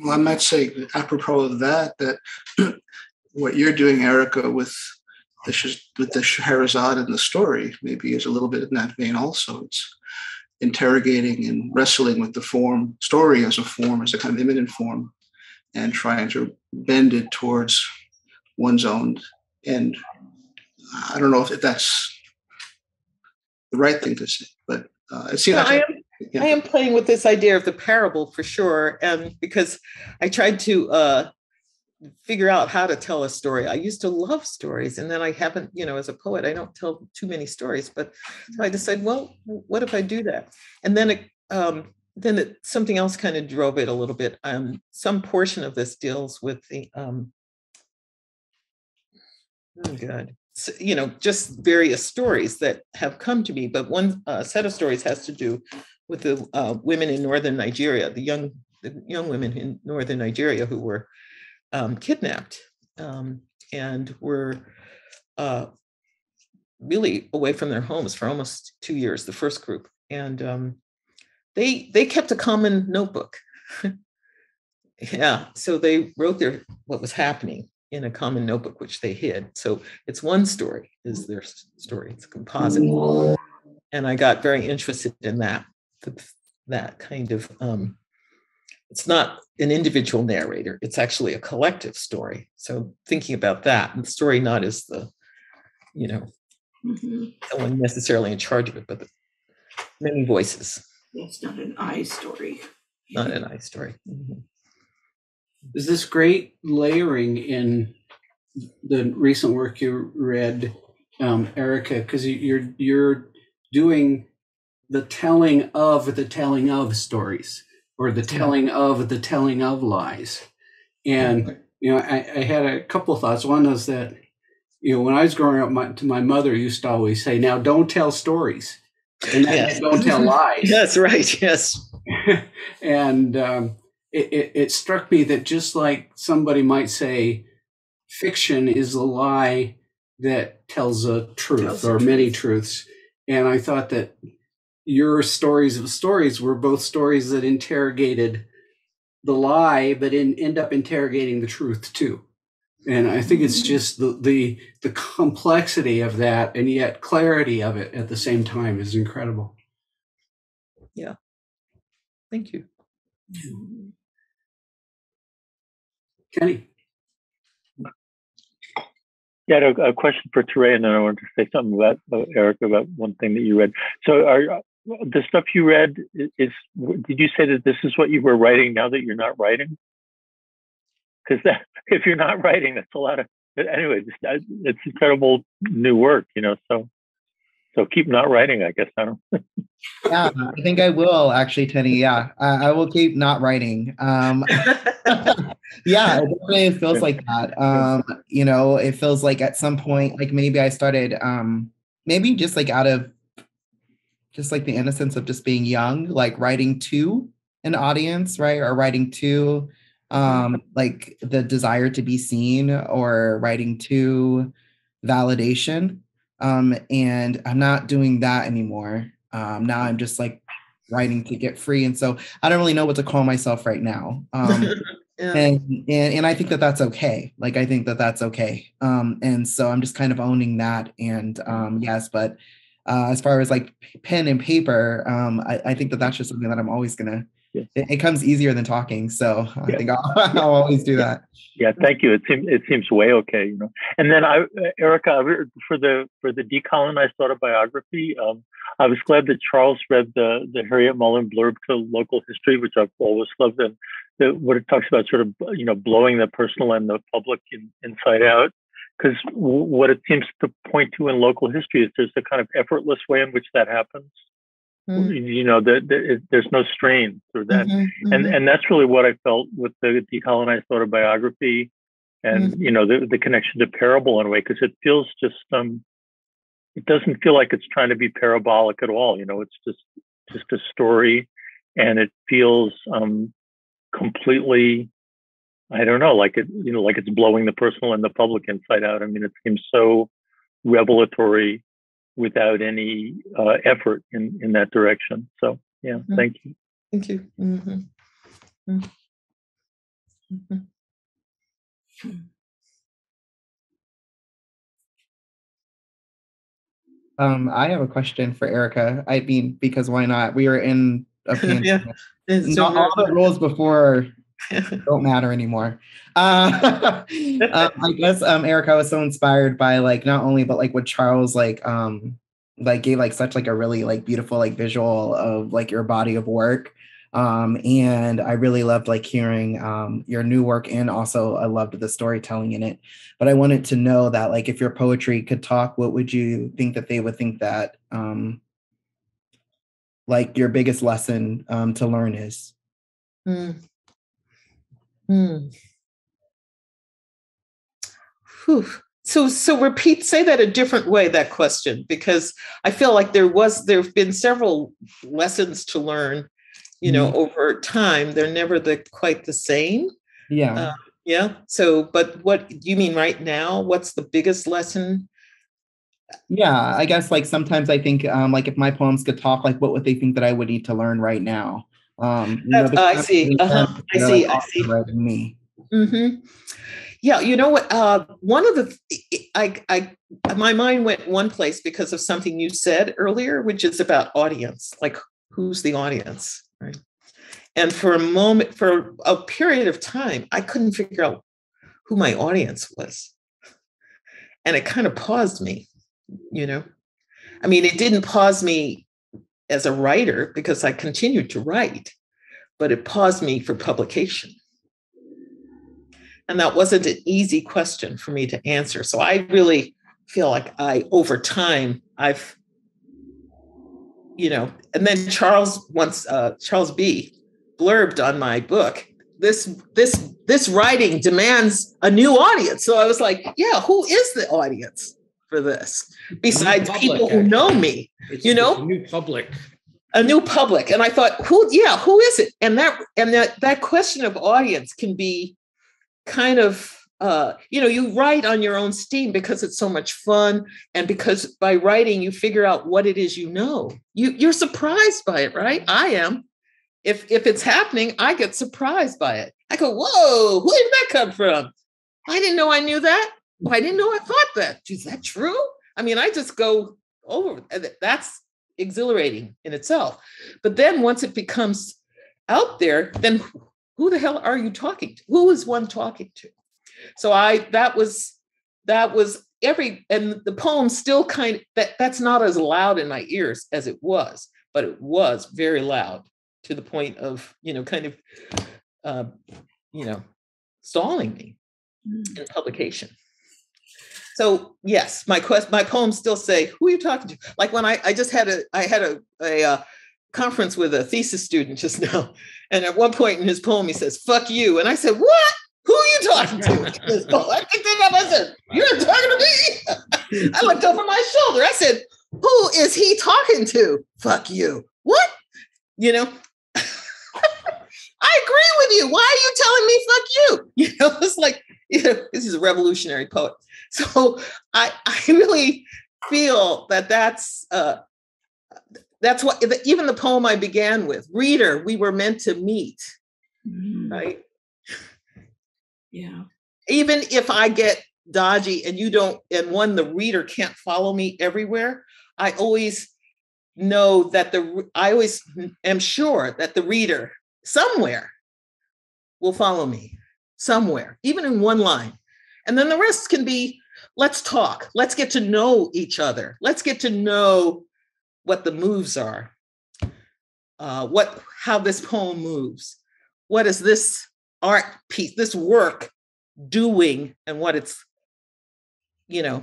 Well, I might say, apropos of that, that what you're doing, Erica, with the Scheherazade and the story, maybe is a little bit in that vein also. It's interrogating and wrestling with the form, story as a form, as a kind of immanent form, and trying to bend it towards one's own end. I don't know if that's the right thing to say, but it seems like... Yeah. I am playing with this idea of the parable for sure, and because I tried to figure out how to tell a story. I used to love stories, and then I haven't, you know, as a poet, I don't tell too many stories. But so I decided, well, what if I do that? And then something else kind of drove it a little bit. Some portion of this deals with the oh God. So, you know, just various stories that have come to me, but one set of stories has to do with the women in northern Nigeria, the young women in northern Nigeria who were kidnapped and were really away from their homes for almost 2 years, the first group, and they kept a common notebook. Yeah, so they wrote what was happening in a common notebook, which they hid. So it's one story, is their story. It's a composite. And I got very interested in that kind of, it's not an individual narrator, it's actually a collective story. So thinking about that, and the story not as the, you know, someone necessarily in charge of it, but many voices. It's not an I story. Not an I story. Mm-hmm. There's this great layering in the recent work you read, Erica, because you're doing the telling of stories, or the telling of lies. And, you know, I had a couple of thoughts. One is that, you know, when I was growing up, my mother used to always say, now don't tell stories. And yes. Don't tell lies. That's right. Yes. And, It struck me that just like somebody might say fiction is a lie that tells a truth many truths. And I thought that your stories of stories were both stories that interrogated the lie, but end up interrogating the truth too. And I think it's just the complexity of that and yet clarity of it at the same time is incredible. Yeah. Thank you. Kenny. Yeah, I had a question for Teré, and then I wanted to say something about Erica about one thing that you read. So, the stuff you read did you say that this is what you were writing now that you're not writing? Because if you're not writing, that's a lot of. Anyway, it's incredible new work, you know. So keep not writing, I guess. I don't. Yeah, I think I will actually, Teddy. Yeah, I will keep not writing. Yeah, it definitely feels like that. You know, it feels like at some point, like maybe I started, maybe just like out of just like the innocence of just being young, like writing to an audience, right? Or writing to like the desire to be seen, or writing to validation. And I'm not doing that anymore. Now I'm just like writing to get free. And so I don't really know what to call myself right now. Yeah. And I think that that's okay. Like, I think that that's okay. And so I'm just kind of owning that. And yes, but as far as like pen and paper, I think that that's just something that I'm always going to, yes. It comes easier than talking. So I think I'll always do that. Yeah. Thank you. It seems way okay. You know. And then Erica, for the decolonized autobiography, I was glad that Charles read the Harriet Mullen blurb to Local History, which I've always loved. And what it talks about, sort of, you know, blowing the personal and the public inside out, because what it seems to point to in Local History is there's the kind of effortless way in which that happens. You know, there's no strain through that, and that's really what I felt with the decolonized autobiography, and you know, the connection to parable in a way, because it feels just it doesn't feel like it's trying to be parabolic at all. You know, it's just a story, and it feels completely, I don't know, like it, you know, like it's blowing the personal and the public inside out. I mean, it seems so revelatory without any effort in that direction. So yeah, thank you. Thank you. I have a question for Erica. I mean, because why not? We were in a pandemic. Not all the rules before don't matter anymore. I guess Erica, I was so inspired by like not only but like what Charles like gave like such like a really like beautiful like visual of like your body of work, and I really loved like hearing your new work, and also I loved the storytelling in it. But I wanted to know that like if your poetry could talk, what would you think that they would think that like your biggest lesson to learn is? So repeat, say that a different way, that question, because I feel like there've been several lessons to learn, you know, over time. They're never quite the same. Yeah. So, but what do you mean right now? What's the biggest lesson? Yeah, I guess like sometimes I think like if my poems could talk, like what would they think that I would need to learn right now? I see. I see. Me. Yeah. You know what? One of the my mind went one place because of something you said earlier, which is about audience. Like, who's the audience, right? And for a period of time, I couldn't figure out who my audience was, and it kind of paused me. You know, I mean, it didn't pause me as a writer because I continued to write, but it paused me for publication. And that wasn't an easy question for me to answer. So I really feel like over time, I've, you know, and then Charles B. blurbed on my book, this writing demands a new audience. So I was like, yeah, who is the audience for this, besides people who know me? You know, a new public. And I thought, who is it? And that question of audience can be kind of, you know, you write on your own steam because it's so much fun, and because by writing you figure out what it is, you know. You're surprised by it, right? I am. If it's happening, I get surprised by it. I go, whoa, where did that come from? I didn't know I knew that. I didn't know I thought that. Is that true? I mean, I just go over. That's exhilarating in itself. But then once it becomes out there, then who the hell are you talking to? Who is one talking to? So that was every, and the poem still kind of, that's not as loud in my ears as it was, but it was very loud to the point of, you know, kind of, you know, stalling me in publication. So yes, my poems still say, "Who are you talking to?" Like when I just had a conference with a thesis student just now, and at one point in his poem he says, "Fuck you," and I said, "What? Who are you talking to?" I picked it up. I said, "You're talking to me." I looked over my shoulder. I said, Who is he talking to? Fuck you. What? You know? I agree with you. Why are you telling me fuck you? You know, it's like, you know, this is a revolutionary poet. So I really feel that that's what, even the poem I began with, reader, we were meant to meet, right? Yeah. Even if I get dodgy and you don't, and one, the reader can't follow me everywhere, I always know that I always am sure that the reader somewhere will follow me, somewhere, even in one line. And then the rest can be, let's talk, let's get to know each other, let's get to know what the moves are, how this poem moves, what is this art piece, this work doing, and what it's, you know,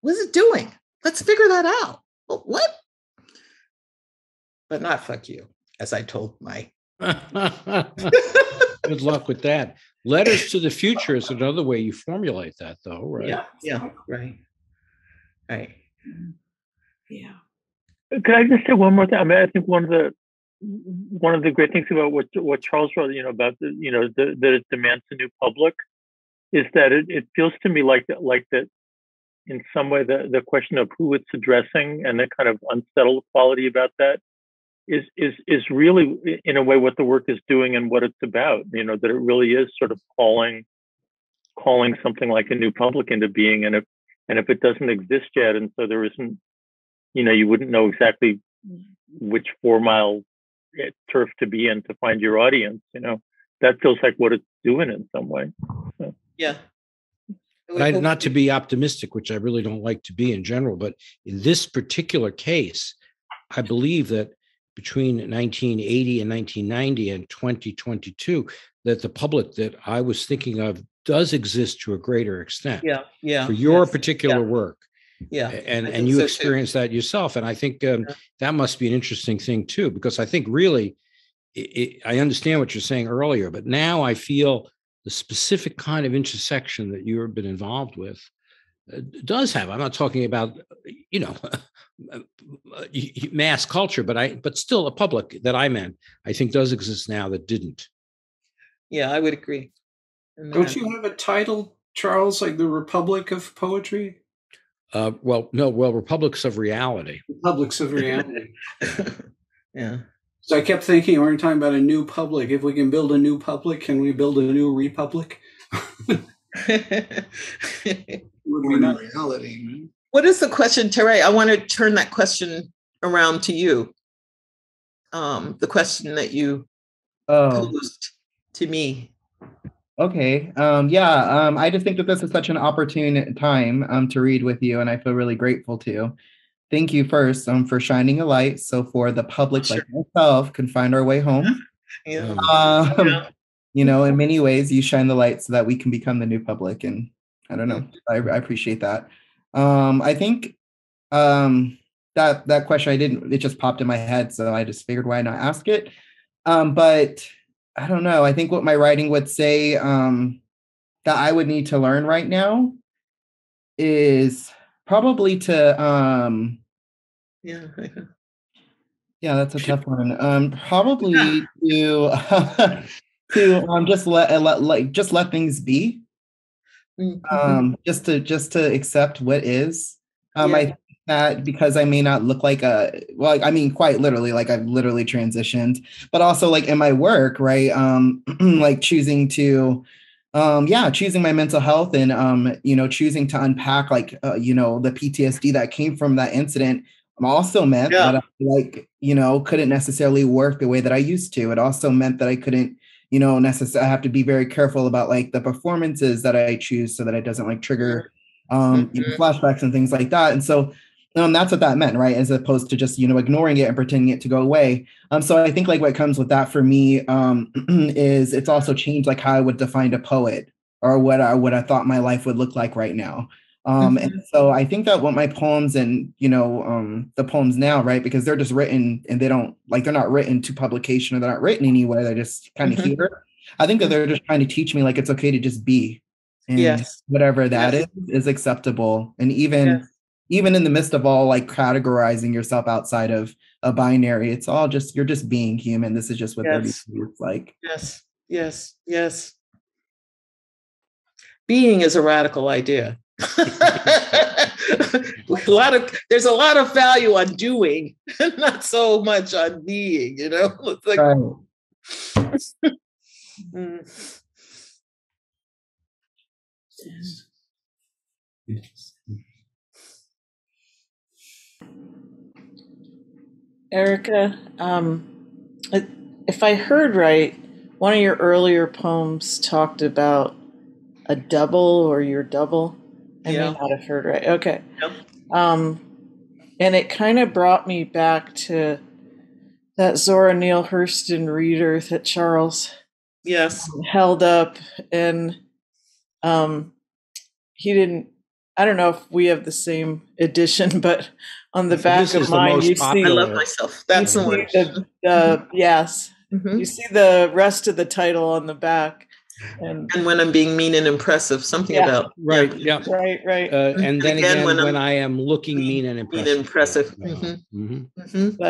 what is it doing? Let's figure that out. What? But not fuck you, as I told my. Good luck with that. Letters to the future is another way you formulate that, though, right? Yeah, right. Yeah. Could I just say one more thing? I mean, I think one of the great things about what Charles wrote, you know, about the, you know, that it demands a new public, is that it feels to me like that in some way the question of who it's addressing and the kind of unsettled quality about that is really in a way what the work is doing and what it's about. You know, that it really is sort of calling something like a new public into being, and if it doesn't exist yet, and so there isn't, you know, you wouldn't know exactly which 4 mile turf to be in to find your audience. You know, that feels like what it's doing in some way. So. Yeah. Not to be optimistic, which I really don't like to be in general, but in this particular case, I believe that between 1980 and 1990 and 2022, that the public that I was thinking of does exist to a greater extent. Yeah. For your particular work. Yeah. And you experienced that yourself. And I think that must be an interesting thing, too, because I think really, I understand what you're saying earlier, but now I feel the specific kind of intersection that you've been involved with does have. I'm not talking about, you know, mass culture, but still a public that I meant, I think does exist now that didn't. Yeah, I would agree. Don't you have a title, Charles, like the Republic of Poetry? Republics of Reality. Republics of Reality. Yeah. So I kept thinking, we're talking about a new public. If we can build a new public, can we build a new republic? Reality. What is the question, Teré? I want to turn that question around to you. The question that you posed to me. Okay. I just think that this is such an opportune time to read with you, and I feel really grateful to. Thank you first for shining a light, so for the public like myself can find our way home. Yeah. You know, in many ways, you shine the light so that we can become the new public, and I don't know. I appreciate that. I think that question it just popped in my head, so I just figured why not ask it. But I don't know. I think what my writing would say that I would need to learn right now is probably to. That's a tough one. Probably to just let things be. Just to accept what is. I think that because I may not look like quite literally, like I've literally transitioned, but also like in my work, right? Like choosing to, choosing my mental health and, you know, choosing to unpack like, you know, the PTSD that came from that incident also meant that I, like, you know, couldn't necessarily work the way that I used to. It also meant that I couldn't, you know, I have to be very careful about like the performances that I choose so that it doesn't like trigger flashbacks and things like that. And so that's what that meant, right? As opposed to just, you know, ignoring it and pretending it to go away. So I think like what comes with that for me is it's also changed like how I would define a poet or what I thought my life would look like right now. And so I think that what my poems and, you know, the poems now, right, because they're just written and they don't like, they're not written to publication or they're not written anywhere. They're just kind of here. I think that they're just trying to teach me like, it's okay to just be. And whatever that is acceptable. And even even in the midst of all like categorizing yourself outside of a binary, it's all just, you're just being human. This is just what everything is like. Yes, yes, yes. Being is a radical idea. There's a lot of value on doing, not so much on being, you know? It's like, right. Mm. Yes. Yes. Erica, if I heard right, one of your earlier poems talked about a double or your double. I may not have heard right. Okay. Yep. And it kind of brought me back to that Zora Neale Hurston reader that Charles held up, and he didn't. I don't know if we have the same edition, but on the back of mine, you see. I love myself. That's the one. Yes. Mm-hmm. You see the rest of the title on the back. And when I'm being mean and impressive, something about right. And then again, when I am looking mean and impressive. Mm-hmm. Mm-hmm. Mm-hmm.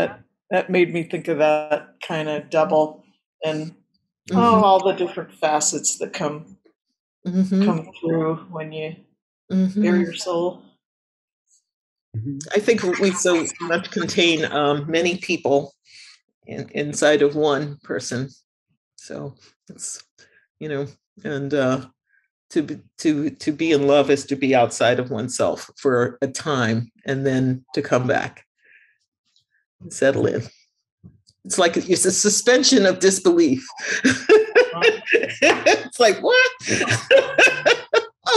That made me think of that kind of double, and all the different facets that come through when you bear your soul. I think we so much contain many people inside of one person, so it's. You know, and to be in love is to be outside of oneself for a time, and then to come back and settle in. It's like it's a suspension of disbelief. It's like, what?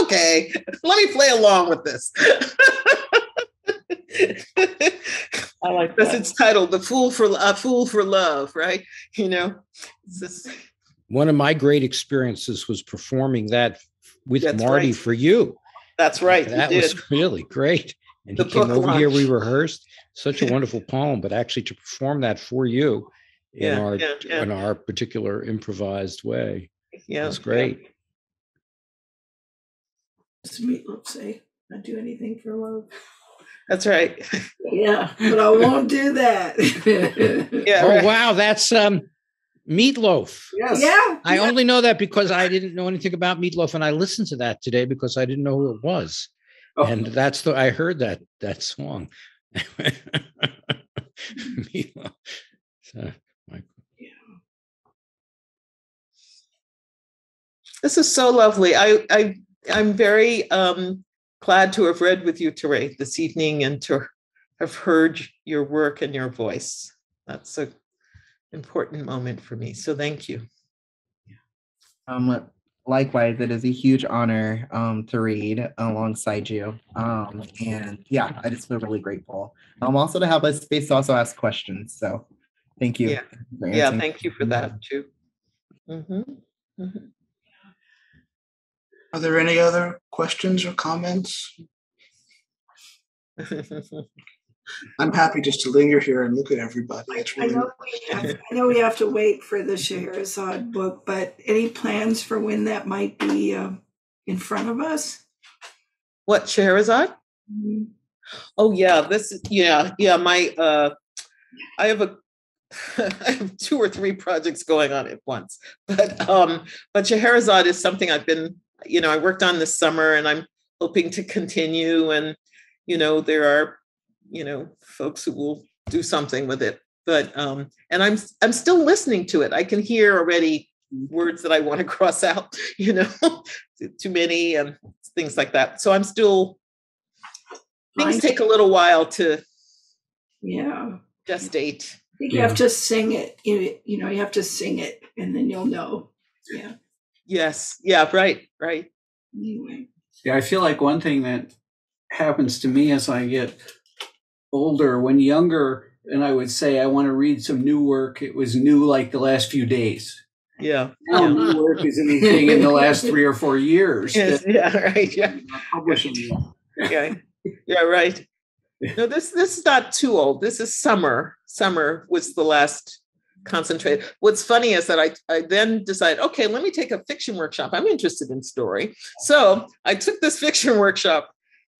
Okay, let me play along with this. I like that. Because it's titled "The Fool for Love," right? You know, it's this. One of my great experiences was performing that with Marty for you. That's right. That was really great. And he came over here, we rehearsed. Such a wonderful poem, but actually to perform that for you in our particular improvised way. Yeah. That's great. Sweetloaf say, "I'd do anything for love." That's right. Yeah, but I won't do that. Yeah. Oh, right. Wow, that's Meatloaf. Yes. Yeah. I only know that because I didn't know anything about Meatloaf, and I listened to that today because I didn't know who it was. Oh. And that's I heard that song. Meatloaf. So, this is so lovely. I'm very glad to have read with you, Teré, this evening, and to have heard your work and your voice. That's a important moment for me. So thank you. Likewise, it is a huge honor to read alongside you. And yeah, I just feel really grateful. Also to have a space to also ask questions. So thank you. Yeah, thank you for that too. Mm-hmm. Mm-hmm. Are there any other questions or comments? I'm happy just to linger here and look at everybody. It's really I know we have to wait for the Scheherazade book, but any plans for when that might be in front of us? What, Scheherazade? Mm-hmm. Oh yeah, my I have 2 or 3 projects going on at once. But Scheherazade is something I've been, I worked on this summer, and I'm hoping to continue, and there are folks who will do something with it, but and I'm still listening to it. I can hear already words that I want to cross out, too many and things like that. So I'm still. Things take a little while to. Yeah. Gestate. I think you have to sing it. You have to sing it, and then you'll know. Yeah. Yes. Yeah. Right. Right. Anyway. Yeah, I feel like one thing that happens to me as I get older, when younger, and I would say I want to read some new work, it was new like the last few days. Yeah. Now new work is anything in the last 3 or 4 years. Yes. Yeah, right. Yeah. Publishing. Yeah. Yeah, right. No, this is not too old. This is summer. Summer was the last concentrated. What's funny is that I then decided, okay, let me take a fiction workshop. I'm interested in story. So I took this fiction workshop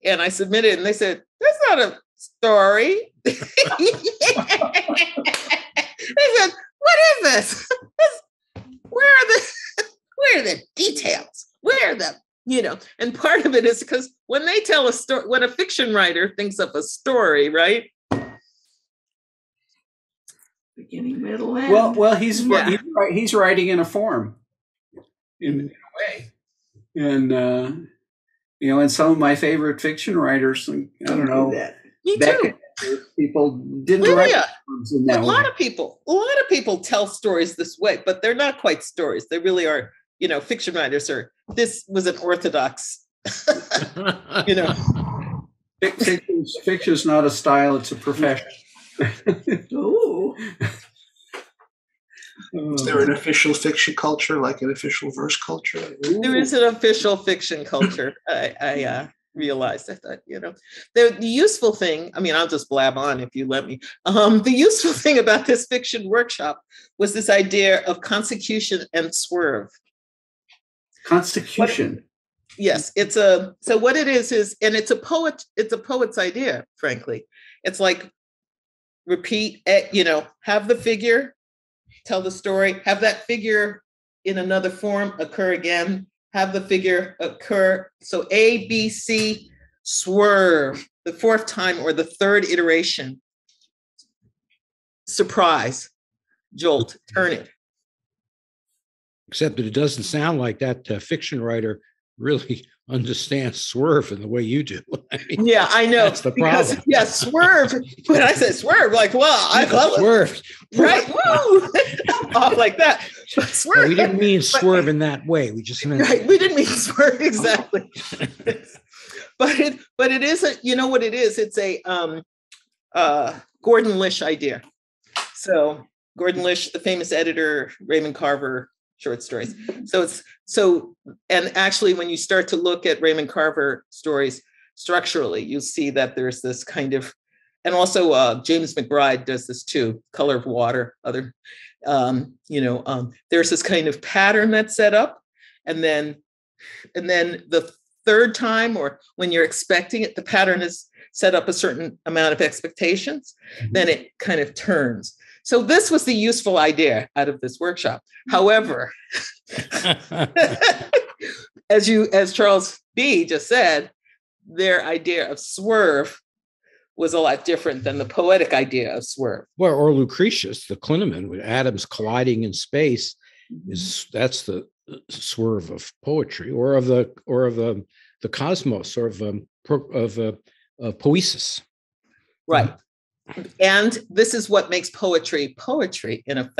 and I submitted, and they said, "This got a story. They said, what is this? Where are the details? Where are the, and part of it is because when they tell a story, when a fiction writer thinks of a story, right? Beginning, middle, end. Well, he's writing in a form, in a way. And, and some of my favorite fiction writers, I don't know. Me too. People didn't write forms in that way. A lot of people tell stories this way, but they're not quite stories. They really are, fiction writers are, this was an orthodox, Fiction's not a style, it's a profession. Ooh. Is there an official fiction culture, like an official verse culture? Ooh. There is an official fiction culture. I realized. I thought, the useful thing. I mean, I'll just blab on if you let me. The useful thing about this fiction workshop was this idea of consecution and swerve. Consecution. Yes, it's a. So what it is, and it's a poet. It's a poet's idea. Frankly, it's like repeat. Have the figure. Tell the story, have that figure in another form occur again, have the figure occur. So A, B, C, swerve, the fourth time or the third iteration. Surprise, jolt, turn it. Except that it doesn't sound like that fiction writer really understands swerve in the way you do. I mean, yeah, I know. That's the problem. Yes, yeah, swerve. When I said swerve, like, wow, I love swerve. Right, woo! Off like that. But swerve. No, we didn't mean swerve in that way. We just meant right. We didn't mean swerve exactly. but it isn't. You know what it is? It's a Gordon Lish idea. So Gordon Lish, the famous editor, Raymond Carver. Short stories. And actually, when you start to look at Raymond Carver stories structurally, you'll see that there's this kind of, and also James McBride does this too, Color of Water, other, there's this kind of pattern that's set up. And then the third time, or when you're expecting it, the pattern is set up a certain amount of expectations, then it kind of turns. So this was the useful idea out of this workshop. However, as Charles B. just said, their idea of swerve was a lot different than the poetic idea of swerve. Well, or Lucretius, the Clinamen, with atoms colliding in space, that's the swerve of poetry, or of the cosmos, or of poesis. Right. And this is what makes poetry, in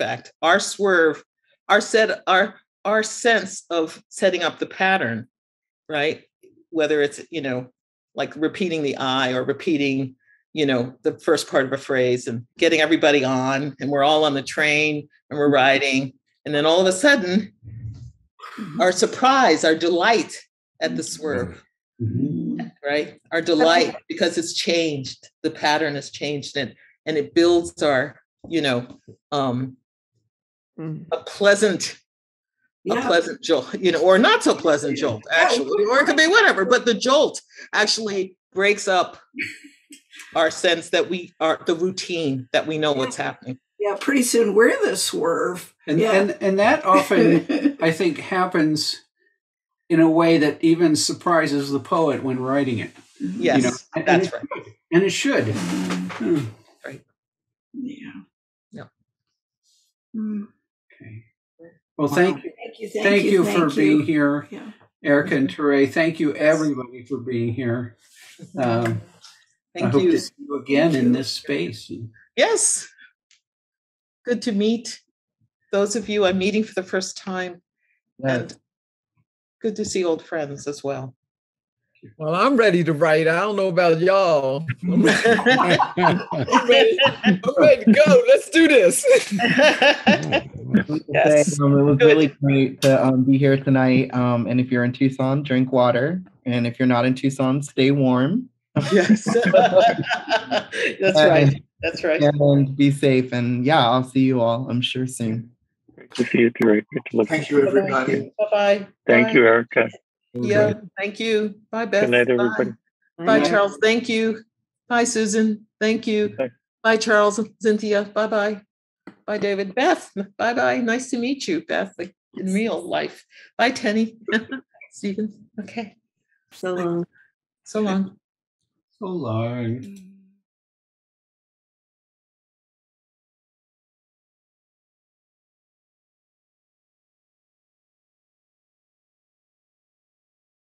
fact, our swerve, our sense of setting up the pattern, right? Whether it's, like repeating the I or repeating, the first part of a phrase and getting everybody on, and we're all on the train and we're riding. And then all of a sudden, our surprise, our delight at the swerve. Right? Our delight, because it's changed. The pattern has changed, and it builds our, a pleasant jolt, or not so pleasant jolt, actually, or it could be whatever, but the jolt actually breaks up our sense that we are the routine, that we know what's happening. Yeah, pretty soon we're the swerve. And that often, I think, happens in a way that even surprises the poet when writing it. Yes, that's right. And it should. Mm. Right. Yeah. Yeah. Mm. Okay. Well, thank you for being here, Erica and Teré. Thank you, everybody, for being here. I hope to see you again in this space. Yes. Good to meet those of you I'm meeting for the first time. Yeah. And good to see old friends as well. Well, I'm ready to write. I don't know about y'all. I'm ready to go. Let's do this. Yes. It was really great to be here tonight. And if you're in Tucson, drink water. And if you're not in Tucson, stay warm. Yes. That's right. And be safe. And yeah, I'll see you all, I'm sure, soon. To see you, Teré. Good to look. Thank you, everybody. Bye bye. Thank you, Erica. Yeah. Thank you. Bye, Beth. Good night, everybody. Bye. Bye, Charles. Thank you. Bye, Susan. Thank you. Thanks. Bye, Charles and Cynthia. Bye-bye. Bye, David. Beth, bye-bye. Nice to meet you, Beth, like in real life. Bye, Tenny. Stephen. Okay. So long. So long. So long.